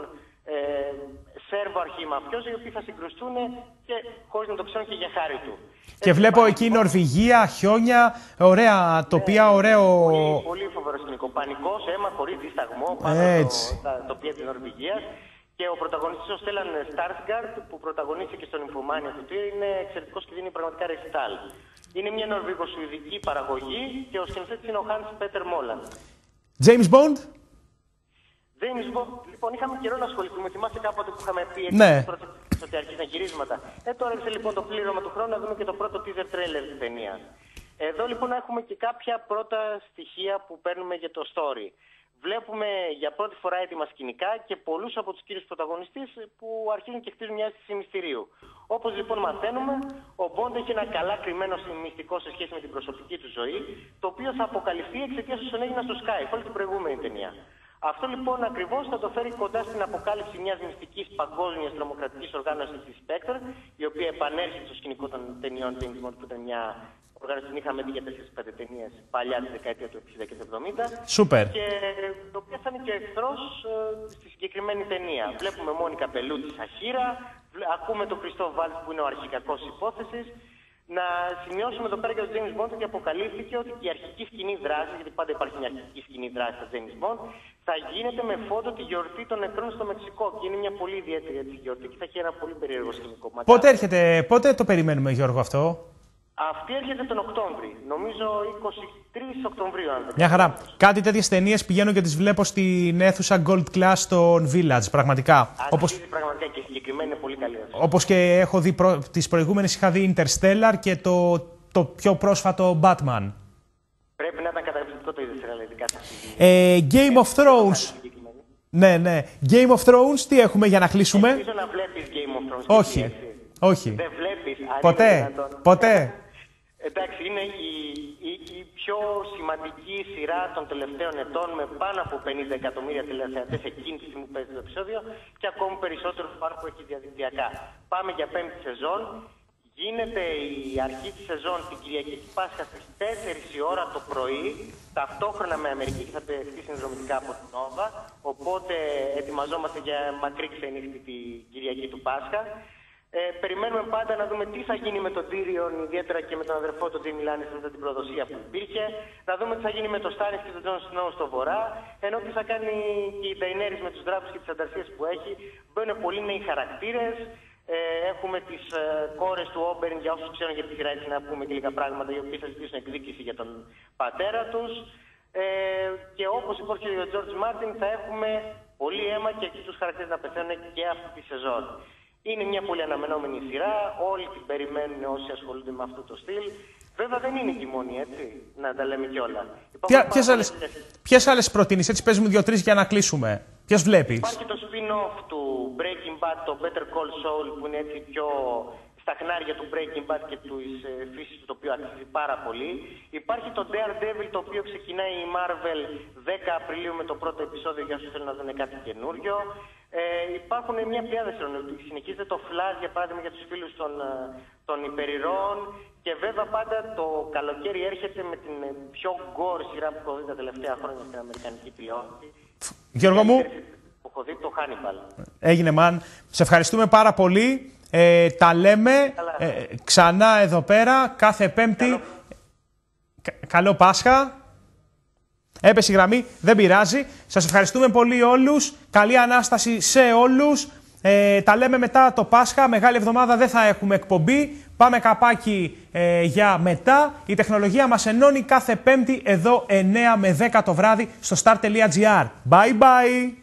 Σέρβο αρχιμαφιόζο, οι οποίοι θα συγκρουστούν και χωρίς να το ξέρουν και για χάρη του. Και βλέπω εκεί Νορβηγία, χιόνια, ωραία τοπία, ωραίο. Πολύ, πολύ φοβερό σκηνικό. Πανικός, αίμα, χωρίς δισταγμό, πάνω τα τοπία της Νορβηγίας. Και ο πρωταγωνιστής, ο Στέλλαν Στάρσγκαρντ, που πρωταγωνίστηκε και στον Infomania του Τύρ, είναι εξαιρετικός και δίνει πραγματικά ρεστάλ. Είναι μια νορβηγοσουηδική παραγωγή και ο σκηνοθέτης είναι ο Hans Peter Moland. James Bond. Λοιπόν, είχαμε καιρό να ασχοληθούμε. Θυμάστε κάποτε που είχαμε πει ότι αρχίζαν γυρίσματα. Τώρα ήρθε λοιπόν το πλήρωμα του χρόνου να δούμε και το πρώτο teaser trailer της ταινίας. Εδώ λοιπόν έχουμε και κάποια πρώτα στοιχεία που παίρνουμε για το story. Βλέπουμε για πρώτη φορά έτοιμα σκηνικά και πολλούς από τους κύριους πρωταγωνιστές που αρχίζουν και χτίζουν μια αίσθηση μυστηρίου. Όπως λοιπόν μαθαίνουμε, ο Bond έχει ένα καλά κρυμμένο μυστικό σε σχέση με την προσωπική του ζωή, το οποίο θα αποκαλυφθεί εξαιτίας όσων έγιναν στο Skyfall, την προηγούμενη ταινία. Αυτό λοιπόν ακριβώς θα το φέρει κοντά στην αποκάλυψη μιας μυστικής παγκόσμιας τρομοκρατικής οργάνωσης της Spectre, η οποία επανέρχεται στο σκηνικό των ταινιών James Bond, που ήταν μια οργάνωση που είχαμε δει για 4-5 ταινίες παλιά τη δεκαετία του 60 και του 70. Σούπερ. Και το οποίο θα είναι και ο εχθρός στη συγκεκριμένη ταινία. Βλέπουμε Μόνικα Μπελούτσι Σαχίρα, ακούμε τον Χριστό Βάλτς που είναι ο αρχικακός της υπόθεσης. Να σημειώσουμε εδώ πέρα για τον James Bond ότι αποκαλύφθηκε ότι η αρχική σκηνή δράση, γιατί πάντα υπάρχει μια αρχική σκηνή δράση στο James Bond, θα γίνεται με φόντο τη γιορτή των νεκρών στο Μεξικό. Και είναι μια πολύ ιδιαίτερη γιορτή και θα έχει ένα πολύ περίεργο σκηνικό κομμάτι. Πότε το περιμένουμε, Γιώργο, αυτό? Αυτή έρχεται τον Οκτώβρη. Νομίζω 23 Οκτωβρίου, αν δεν. Μια χαρά. Κάτι τέτοιες ταινίες πηγαίνω και τις βλέπω στην αίθουσα Gold Class των Village. Πραγματικά. Πραγματικά και συγκεκριμένα είναι πολύ καλή. Όπως και έχω δει τις προηγούμενες, είχα δει Interstellar και το πιο πρόσφατο Batman. Πρέπει να ήταν καταπληκτικό το είδες, ειδικά. Game of Thrones. Ναι. Game of Thrones, τι έχουμε για να κλείσουμε? Ελπίζω να βλέπεις Game of Thrones. Όχι. Δεν βλέπεις. Ποτέ. Εντάξει, είναι η πιο σημαντική σειρά των τελευταίων ετών με πάνω από 50 εκατομμύρια τηλεθεατές εκείνη τη στιγμή που παίζει το επεισόδιο και ακόμη περισσότερο πάνω που έχει διαδικτυακά. Πάμε για 5η σεζόν. Γίνεται η αρχή της σεζόν την Κυριακή Πάσχα στις 4 η ώρα το πρωί, ταυτόχρονα με Αμερική, και θα παιχθεί συνδρομητικά από την Nova. Οπότε ετοιμαζόμαστε για μακρύ ξενύχτη την Κυριακή του Πάσχα. Περιμένουμε πάντα να δούμε τι θα γίνει με τον Tyrion, ιδιαίτερα και με τον αδερφό του Τιμ Λάνιστερ μετά την προδοσία που υπήρχε. Να δούμε τι θα γίνει με τον Στάρις και τον Τζον Σνόου στο βορρά. Ενώ τι θα κάνει και η Νταϊνέρις με τους δράκους και τις ανταρσίες που έχει. Μπαίνουν πολλοί νέοι χαρακτήρες. Έχουμε τις κόρες του Όμπερν, για όσους ξέρουν για τη σειρά, έτσι να πούμε και λίγα πράγματα, οι οποίοι θα ζητήσουν εκδίκηση για τον πατέρα τους. Και όπως υπόθηκε ο Τζορτζ Μάρτιν, θα έχουμε πολύ αίμα και εκεί τους χαρακτήρες να πεθαίνουν και αυτή τη σεζόν. Είναι μια πολύ αναμενόμενη σειρά, όλοι την περιμένουν όσοι ασχολούνται με αυτό το στυλ. Βέβαια δεν είναι και μόνοι, έτσι, να τα λέμε κιόλα. Ποιες άλλες προτείνεις, έτσι παίζουμε 2-3 για να κλείσουμε. Ποιες βλέπεις? Υπάρχει το spin-off του Breaking Bad, το Better Call Saul, που είναι έτσι πιο στα χνάρια του Breaking Bad και της φύσης του, το οποίο αξίζει πάρα πολύ. Υπάρχει το Daredevil, το οποίο ξεκινάει η Marvel 10 Απριλίου με το πρώτο επεισόδιο, για όσους θέλουν να δουν κάτι καινούριο. Υπάρχουν μια πλειάδα σειρών. Συνεχίζεται το Flash, για παράδειγμα, για τους φίλους των υπερηρώων. Και βέβαια πάντα το καλοκαίρι έρχεται με την πιο γκορ σειρά που έχω δει τα τελευταία χρόνια στην αμερικανική τηλεόραση. Γιώργο μου, που έχω δει το Hannibal. Έγινε man. Σε ευχαριστούμε πάρα πολύ. Τα λέμε ξανά εδώ πέρα κάθε Πέμπτη. Καλό Πάσχα. Έπεσε η γραμμή, δεν πειράζει. Σας ευχαριστούμε πολύ όλους. Καλή Ανάσταση σε όλους. Τα λέμε μετά το Πάσχα. Μεγάλη εβδομάδα δεν θα έχουμε εκπομπή. Πάμε καπάκι για μετά. Η τεχνολογία μας ενώνει κάθε Πέμπτη εδώ 9 με 10 το βράδυ στο star.gr. Bye bye.